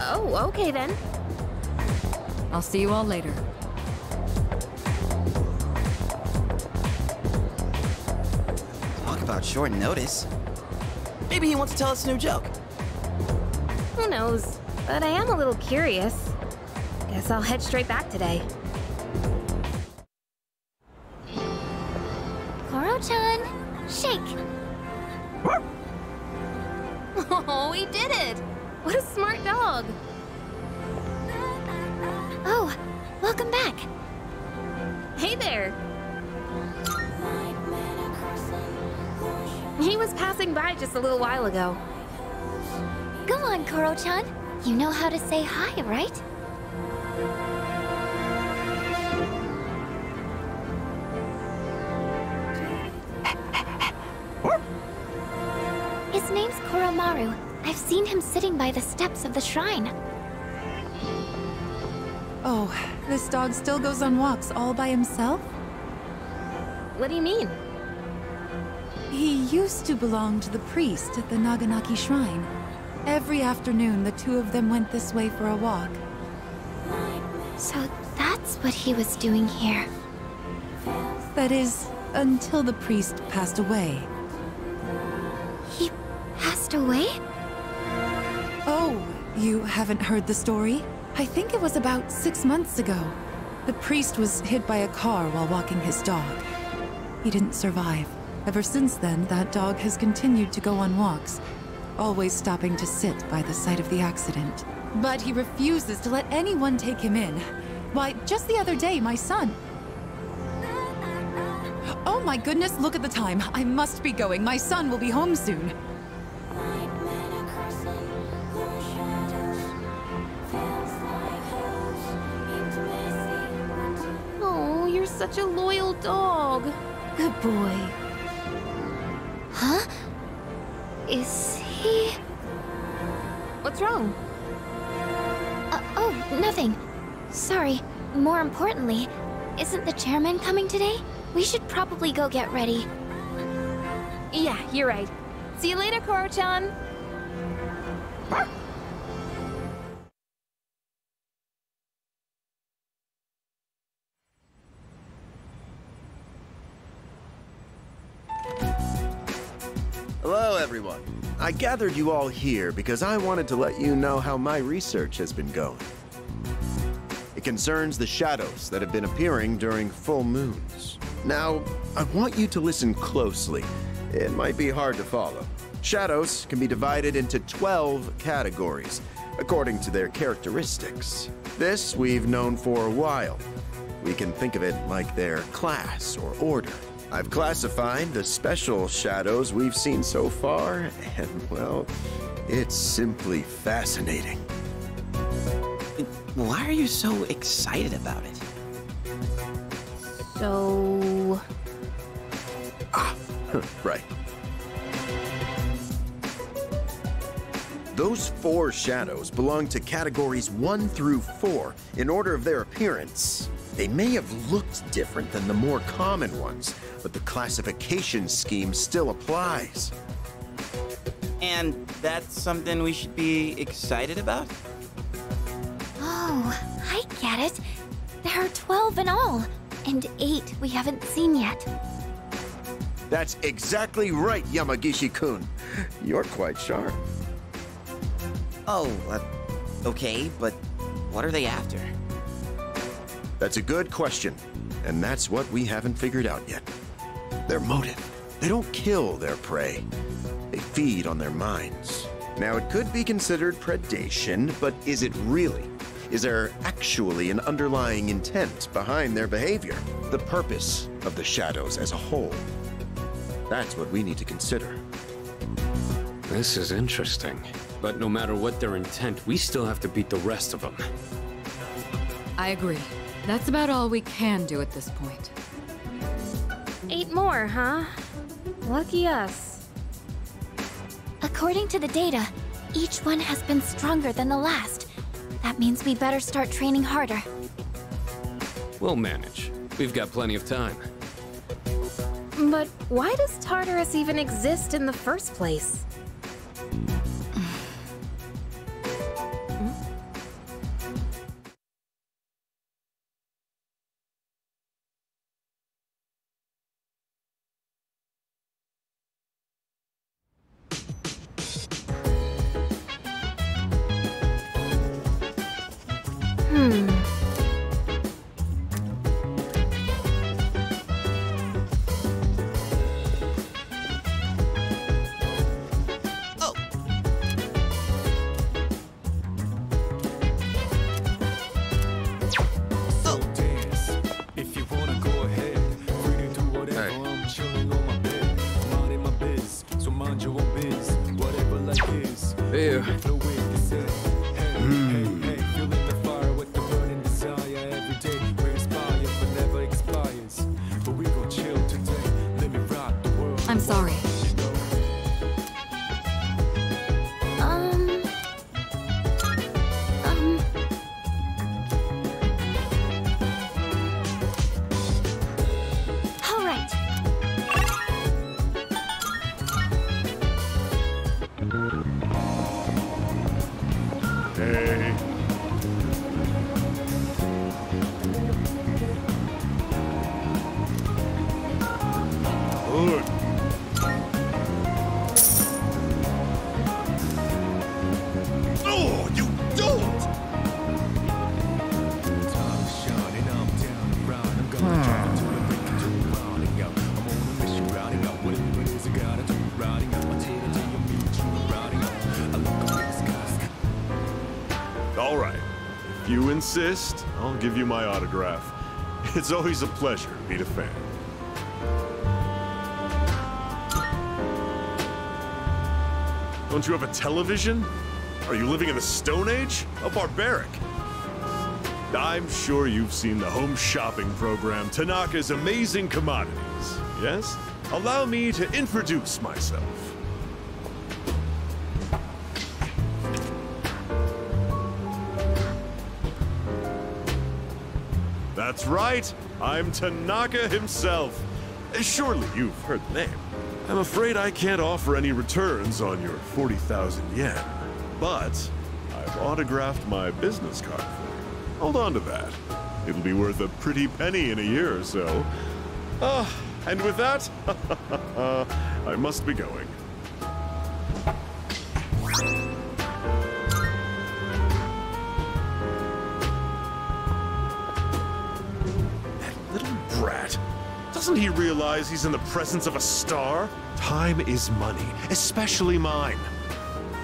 Oh, okay then. I'll see you all later. Talk about short notice. Maybe he wants to tell us a new joke. Who knows? But I am a little curious. Guess I'll head straight back today. Koro-chan, shake! Oh, he did it! What a smart dog! Oh, welcome back! Hey there! He was passing by just a little while ago. Go on, Koro-chan. You know how to say hi, right? His name's Koromaru. I've seen him sitting by the steps of the shrine. Oh, this dog still goes on walks all by himself? What do you mean? He used to belong to the priest at the Naganaki shrine. Every afternoon, the two of them went this way for a walk. So that's what he was doing here. That is, until the priest passed away. He passed away? Oh, you haven't heard the story? I think it was about 6 months ago. The priest was hit by a car while walking his dog. He didn't survive. Ever since then, that dog has continued to go on walks, always stopping to sit by the site of the accident. But he refuses to let anyone take him in. Why, just the other day, my son... Oh my goodness, look at the time. I must be going. My son will be home soon. Oh, you're such a loyal dog. Good boy. Huh? Is he... What's wrong? Oh, nothing. Sorry. More importantly, isn't the chairman coming today? We should probably go get ready. Yeah, you're right. See you later, Koro-chan! Hello, everyone. I gathered you all here because I wanted to let you know how my research has been going. It concerns the shadows that have been appearing during full moons. Now, I want you to listen closely. It might be hard to follow. Shadows can be divided into 12 categories, according to their characteristics. This we've known for a while. We can think of it like their class or order. I've classified the special shadows we've seen so far, and, well, it's simply fascinating. Why are you so excited about it? So... Ah, right. Those 4 shadows belong to categories 1 through 4 in order of their appearance. They may have looked different than the more common ones, but the classification scheme still applies. And that's something we should be excited about? Oh, I get it. There are 12 in all. And 8 we haven't seen yet. That's exactly right, Yamagishi-kun. You're quite sharp. Oh, okay, but what are they after? That's a good question, and that's what we haven't figured out yet. Their motive. They don't kill their prey. They feed on their minds. Now, it could be considered predation, but is it really? Is there actually an underlying intent behind their behavior? The purpose of the shadows as a whole? That's what we need to consider. This is interesting. But no matter what their intent, we still have to beat the rest of them. I agree. That's about all we can do at this point. 8 more, huh? Lucky us. According to the data, each one has been stronger than the last. That means we better start training harder. We'll manage. We've got plenty of time. But why does Tartarus even exist in the first place? Insist, I'll give you my autograph. It's always a pleasure to meet a fan. Don't you have a television? Are you living in the Stone Age? How barbaric. I'm sure you've seen the home shopping program, Tanaka's Amazing Commodities, yes? Allow me to introduce myself. That's right, I'm Tanaka himself. Surely you've heard the name. I'm afraid I can't offer any returns on your 40,000 yen, but I've autographed my business card for you. Hold on to that. It'll be worth a pretty penny in a year or so. And with that, I must be going. Doesn't he realize he's in the presence of a star? Time is money, especially mine.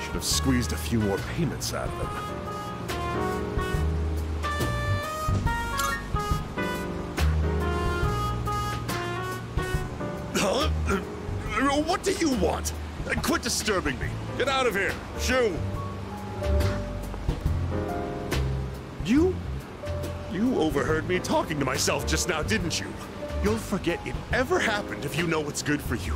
Should have squeezed a few more payments out of them. Huh? What do you want? Quit disturbing me. Get out of here. Shoo! You overheard me talking to myself just now, didn't you? You'll forget it ever happened if you know what's good for you.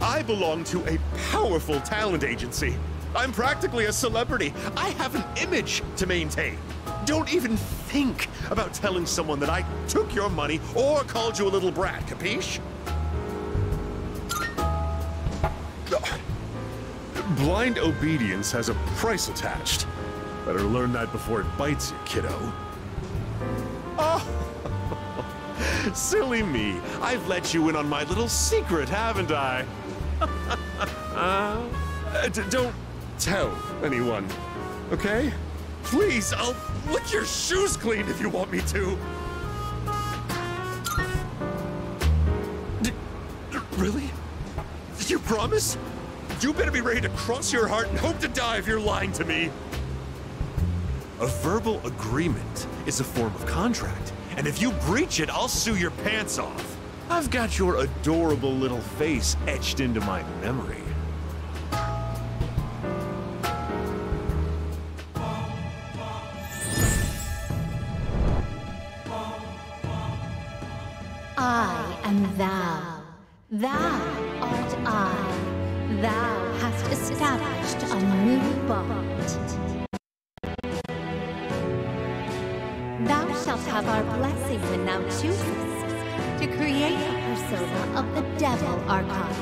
I belong to a powerful talent agency. I'm practically a celebrity. I have an image to maintain. Don't even think about telling someone that I took your money or called you a little brat, capiche? Blind obedience has a price attached. Better learn that before it bites you, kiddo. Oh! Silly me, I've let you in on my little secret, haven't I? Don't tell anyone, okay? Please, I'll lick your shoes clean if you want me to. Really? You promise? You better be ready to cross your heart and hope to die if you're lying to me. A verbal agreement is a form of contract. And if you breach it, I'll sue your pants off. I've got your adorable little face etched into my memory. I am thou. Thou art I. Thou hast established a new bond. Thou shalt have our blessing when thou choosest to create a person. crossover of the Devil Archive.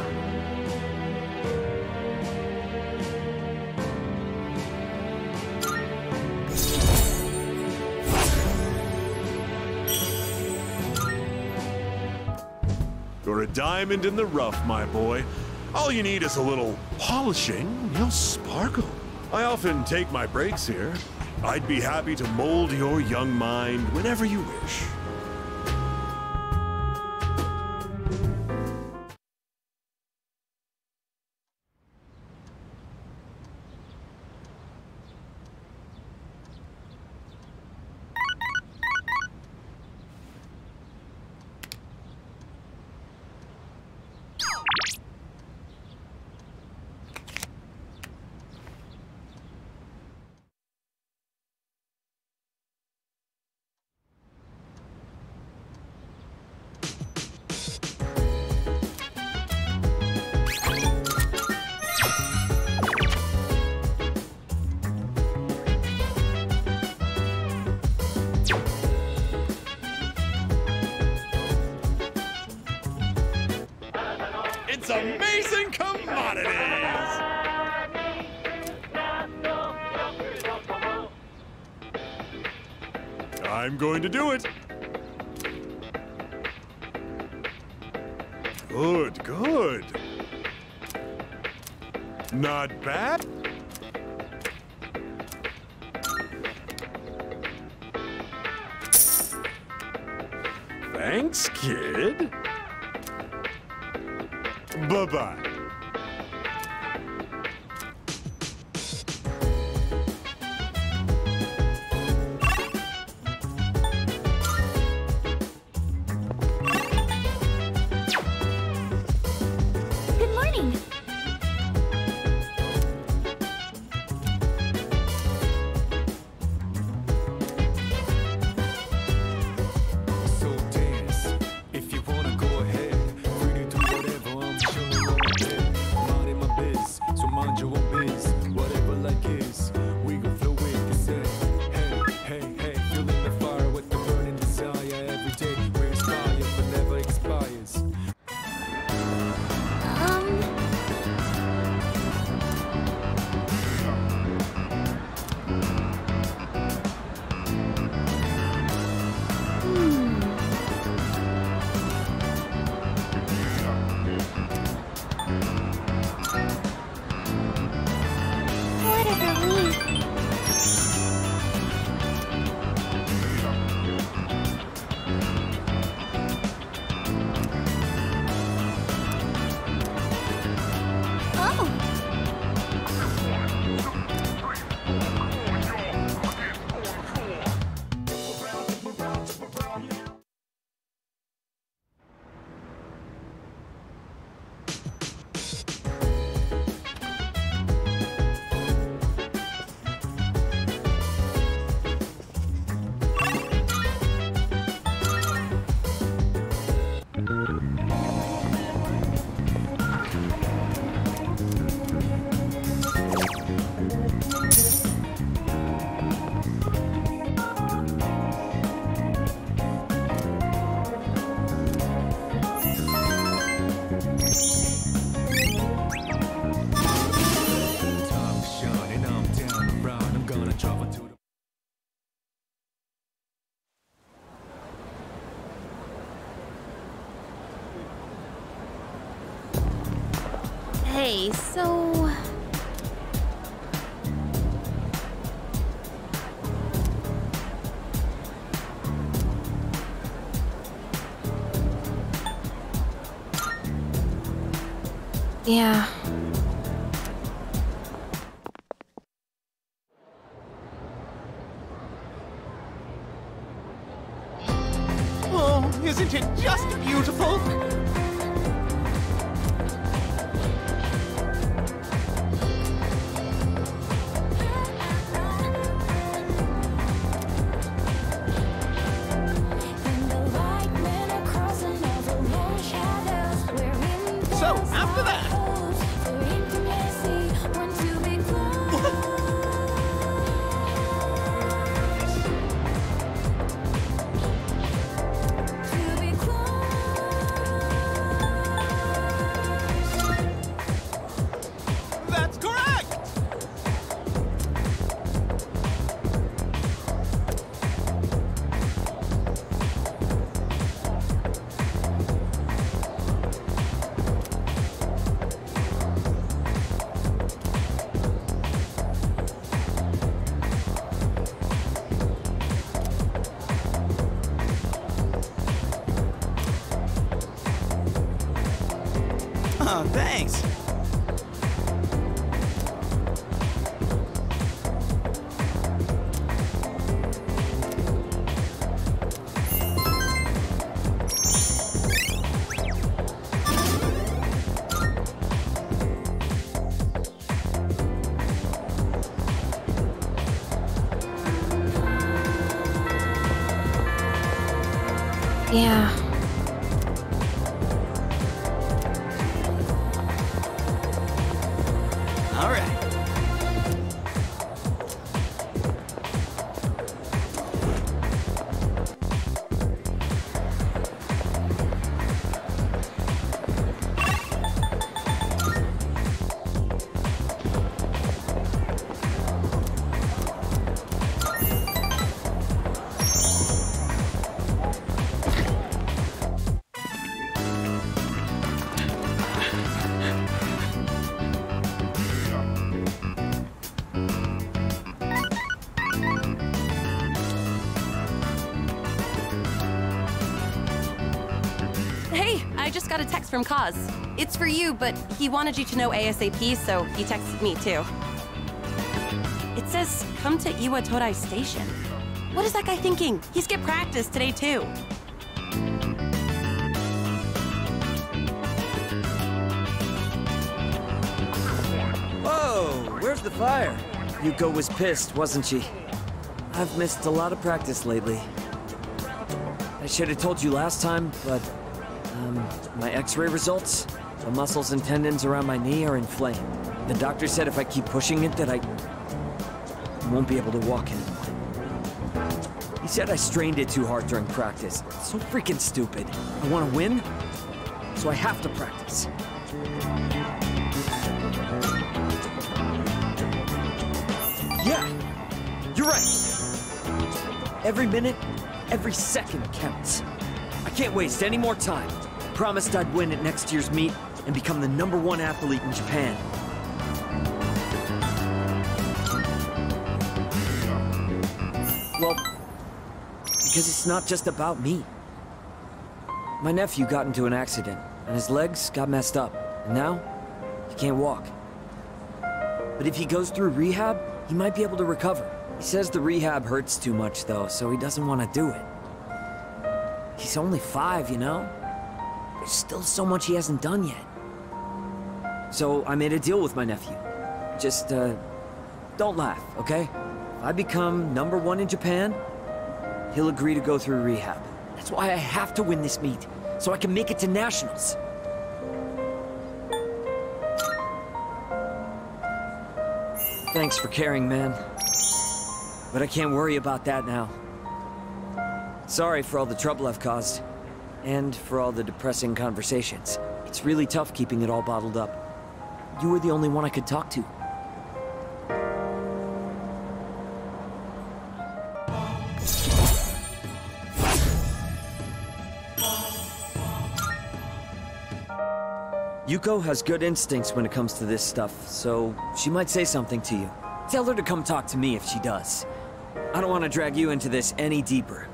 You're a diamond in the rough, my boy. All you need is a little polishing, you'll sparkle. I often take my breaks here. I'd be happy to mold your young mind whenever you wish. Amazing Commodities! I'm going to do it! Good, good. Not bad. Thanks, kid. Bye-bye. Good morning. Hey, so... yeah... Oh, isn't it just beautiful? That's correct! Yeah. All right. Got a text from Kaz. It's for you, but he wanted you to know ASAP, so he texted me too. It says, come to Iwatodai Station. What is that guy thinking? He skipped practice today too. Whoa, where's the fire? Yuko was pissed, wasn't she? I've missed a lot of practice lately. I should have told you last time, but my x-ray results, the muscles and tendons around my knee are inflamed. The doctor said if I keep pushing it that I won't be able to walk anymore. He said I strained it too hard during practice. It's so freaking stupid. I want to win, so I have to practice. Yeah, you're right. Every minute, every second counts. I can't waste any more time. I promised I'd win at next year's meet and become the #1 athlete in Japan. Well, because it's not just about me. My nephew got into an accident and his legs got messed up, and now he can't walk. But if he goes through rehab, he might be able to recover. He says the rehab hurts too much though, so he doesn't want to do it. He's only 5, you know? There's still so much he hasn't done yet. So I made a deal with my nephew. Just, don't laugh, okay? If I become #1 in Japan, he'll agree to go through rehab. That's why I have to win this meet, so I can make it to nationals. Thanks for caring, man. But I can't worry about that now. Sorry for all the trouble I've caused. And for all the depressing conversations. It's really tough keeping it all bottled up. You were the only one I could talk to. Yuko has good instincts when it comes to this stuff, so she might say something to you. Tell her to come talk to me if she does. I don't want to drag you into this any deeper.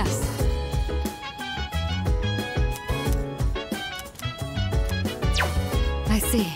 Yes. see.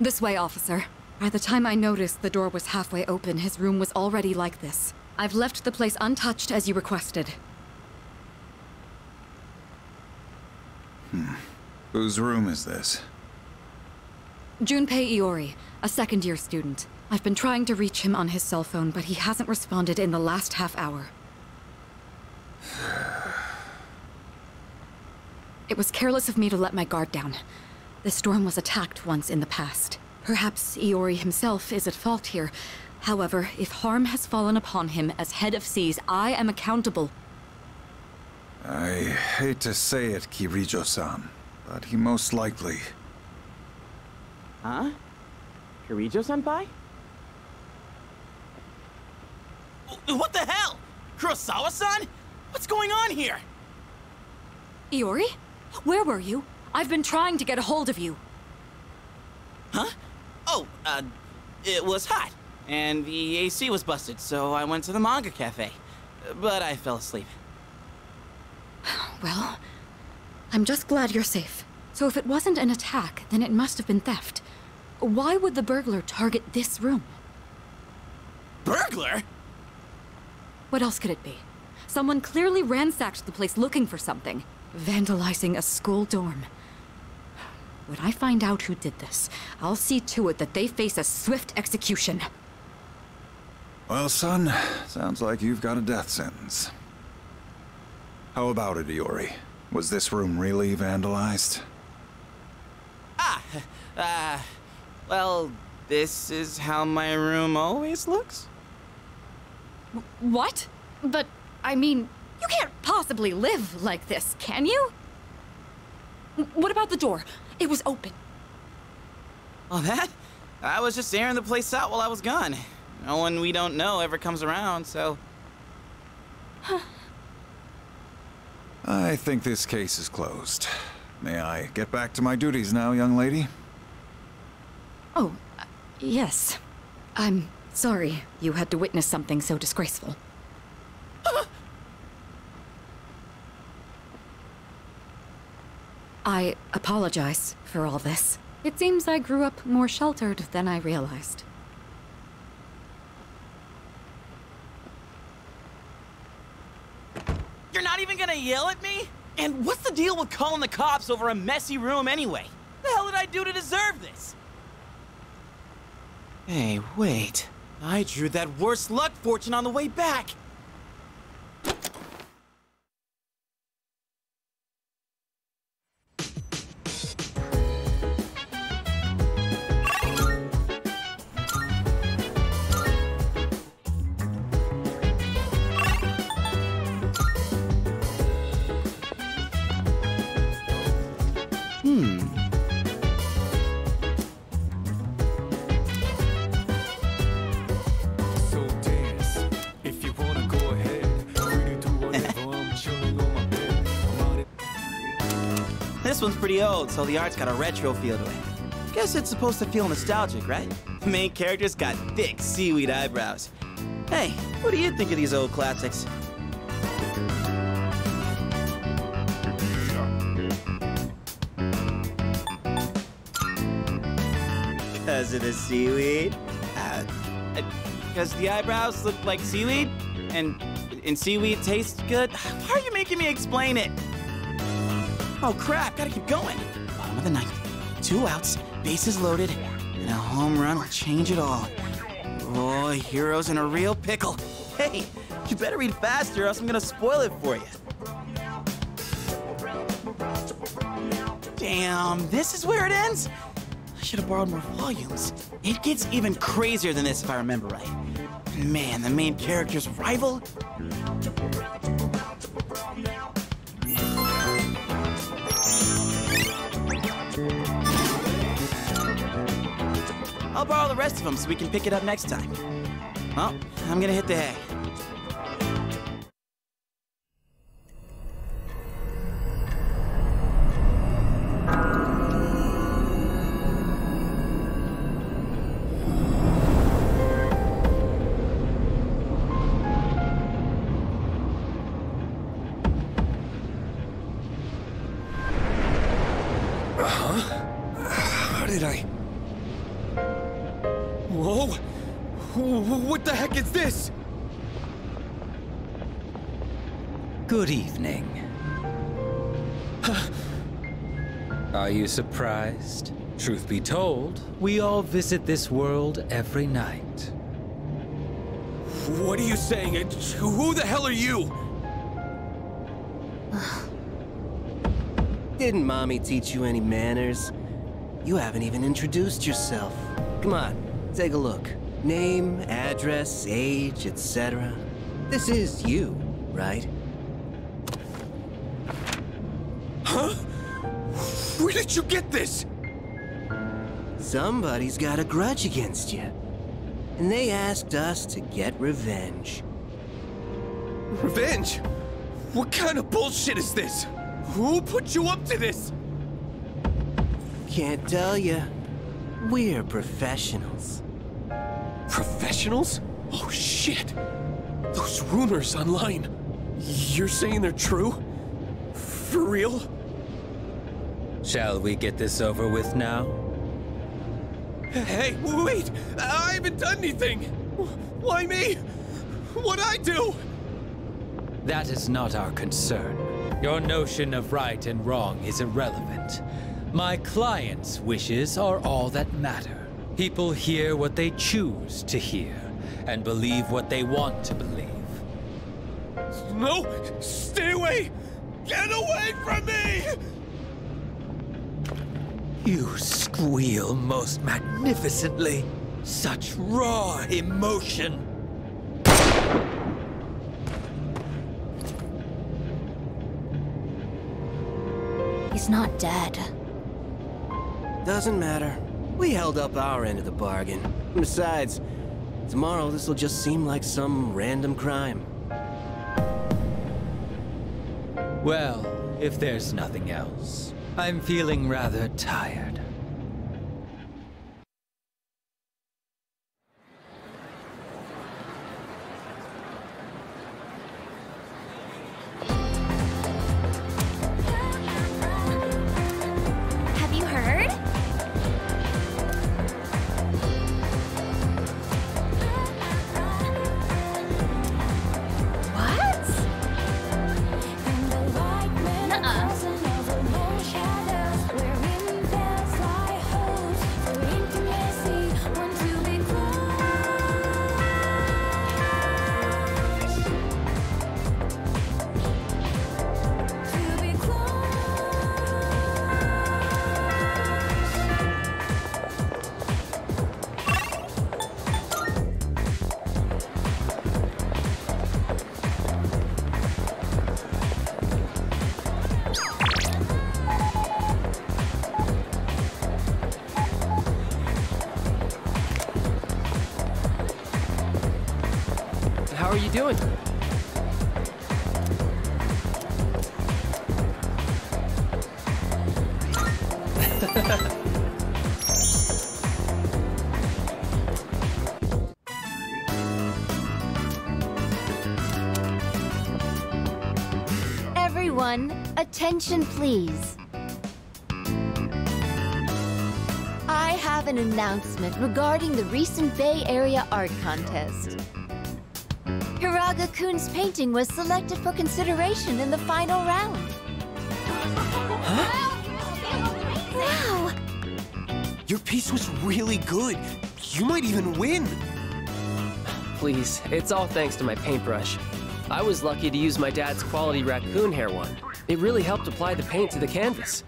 This way, officer. By the time I noticed the door was halfway open, his room was already like this. I've left the place untouched as you requested. Whose room is this? Junpei Iori, a second-year student. I've been trying to reach him on his cell phone, but he hasn't responded in the last half hour. It was careless of me to let my guard down. This storm was attacked once in the past. Perhaps Iori himself is at fault here. However, if harm has fallen upon him as head of seas, I am accountable. I hate to say it, Kirijo-san, but he most likely... Huh? Kirijo-senpai? What the hell? Kurosawa-san? What's going on here? Iori? Where were you? I've been trying to get a hold of you. Huh? Oh, it was hot, and the AC was busted, so I went to the manga cafe. But I fell asleep. Well, I'm just glad you're safe. So if it wasn't an attack, then it must have been theft. Why would the burglar target this room? Burglar? What else could it be? Someone clearly ransacked the place looking for something. Vandalizing a school dorm. When I find out who did this, I'll see to it that they face a swift execution. Well, son, sounds like you've got a death sentence. How about it, Iori? Was this room really vandalized? Well, this is how my room always looks. What? But, I mean, you can't possibly live like this, can you? What about the door? It was open. Oh, that? I was just airing the place out while I was gone. No one we don't know ever comes around, so... I think this case is closed. May I get back to my duties now, young lady? Oh, yes. I'm sorry you had to witness something so disgraceful. I apologize for all this. It seems I grew up more sheltered than I realized. You're not even gonna yell at me? And what's the deal with calling the cops over a messy room anyway? What the hell did I do to deserve this? Hey, wait. I drew that worse luck fortune on the way back. One's pretty old, so the art's got a retro feel to it. Guess it's supposed to feel nostalgic, right? The main character's got thick seaweed eyebrows. Hey, what do you think of these old classics? Because of the seaweed? Because the eyebrows look like seaweed? And seaweed tastes good? Why are you making me explain it? Oh crap, gotta keep going. Bottom of the ninth, 2 outs, bases loaded, and a home run will change it all. Oh, heroes in a real pickle. Hey, you better read faster or else I'm gonna spoil it for you. Damn, this is where it ends? I should have borrowed more volumes. It gets even crazier than this if I remember right. Man, the main character's rival? I'll borrow the rest of them so we can pick it up next time. Well, I'm gonna hit the hay. What the heck is this? Good evening. Are you surprised? Truth be told, we all visit this world every night. What are you saying? Who the hell are you? Didn't Mommy teach you any manners? You haven't even introduced yourself. Come on, take a look. Name, address, age, etc. This is you, right? Huh? Where did you get this? Somebody's got a grudge against you. And they asked us to get revenge. Revenge? What kind of bullshit is this? Who put you up to this? Can't tell you. We're professionals. Professionals? Oh shit! Those rumors online. You're saying they're true? For real? Shall we get this over with now? Hey, wait! I haven't done anything! Why me? What'd I do? That is not our concern. Your notion of right and wrong is irrelevant. My client's wishes are all that matter. People hear what they choose to hear, and believe what they want to believe. No! Stay away! Get away from me! You squeal most magnificently. Such raw emotion. He's not dead. Doesn't matter. We held up our end of the bargain. Besides, tomorrow this will just seem like some random crime. Well, if there's nothing else, I'm feeling rather tired. Doing? Everyone, attention please. I have an announcement regarding the recent Bay Area Art Contest. Hiragakun's painting was selected for consideration in the final round. Huh? Wow! Your piece was really good. You might even win. Please, it's all thanks to my paintbrush. I was lucky to use my dad's quality raccoon hair one. It really helped apply the paint to the canvas.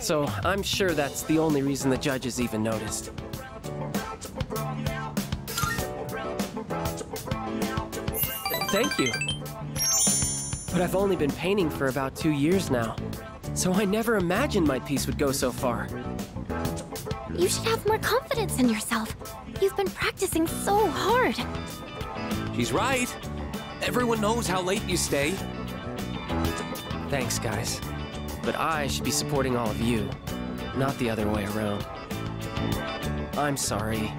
So I'm sure that's the only reason the judges even noticed. Thank you. But I've only been painting for about 2 years now, so I never imagined my piece would go so far. You should have more confidence in yourself. You've been practicing so hard. She's right. Everyone knows how late you stay. Thanks, guys. But I should be supporting all of you, not the other way around. I'm sorry.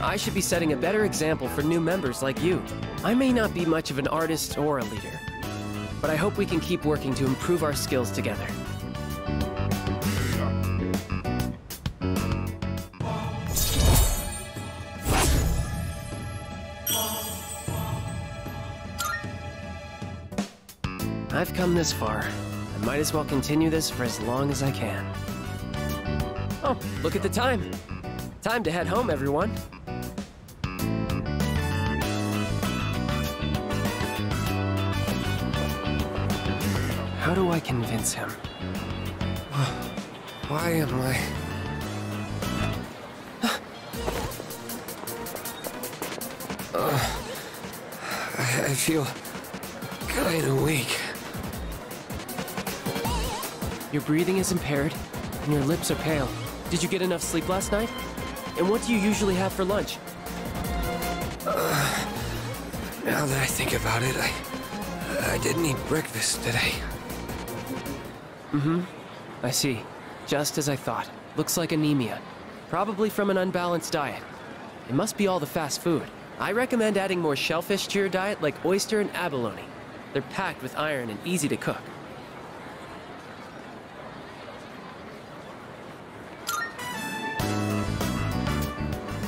I should be setting a better example for new members like you. I may not be much of an artist or a leader, but I hope we can keep working to improve our skills together. I've come this far. I might as well continue this for as long as I can. Oh, look at the time. Time to head home, everyone. How do I convince him? Why am I... I feel kind of weak. Your breathing is impaired, and your lips are pale. Did you get enough sleep last night? And what do you usually have for lunch? Now that I think about it, I didn't eat breakfast today. I see. Just as I thought. Looks like anemia. Probably from an unbalanced diet. It must be all the fast food. I recommend adding more shellfish to your diet, like oyster and abalone. They're packed with iron and easy to cook.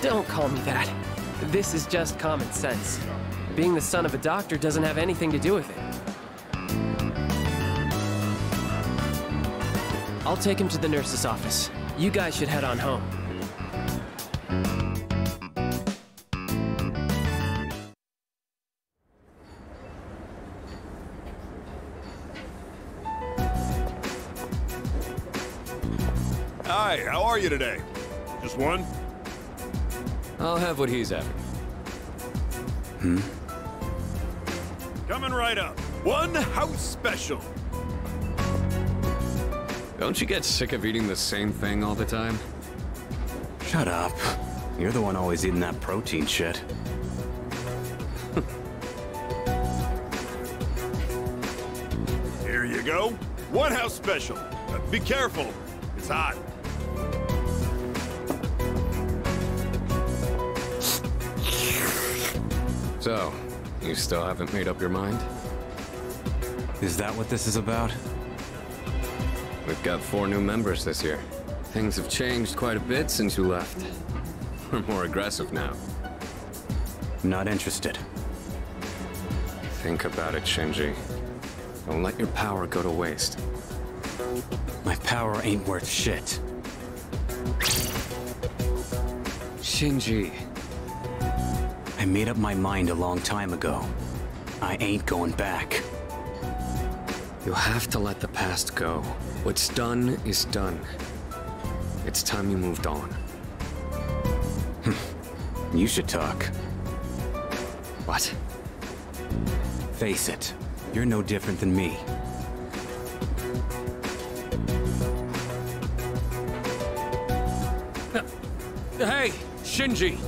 Don't call me that. This is just common sense. Being the son of a doctor doesn't have anything to do with it. I'll take him to the nurse's office. You guys should head on home. Hi, how are you today? Just one? I'll have what he's after. Coming right up. One house special. Don't you get sick of eating the same thing all the time? Shut up. You're the one always eating that protein shit. Here you go. One house special. Be careful. It's hot. So, you still haven't made up your mind? Is that what this is about? We've got 4 new members this year. Things have changed quite a bit since you left. We're more aggressive now. Not interested. Think about it, Shinji. Don't let your power go to waste. My power ain't worth shit. Shinji... I made up my mind a long time ago. I ain't going back. You have to let the past go. What's done is done. It's time you moved on. You should talk. What? Face it. You're no different than me. Hey, Shinji!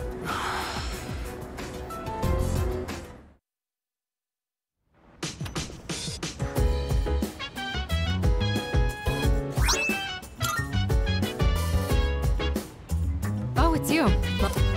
It's you.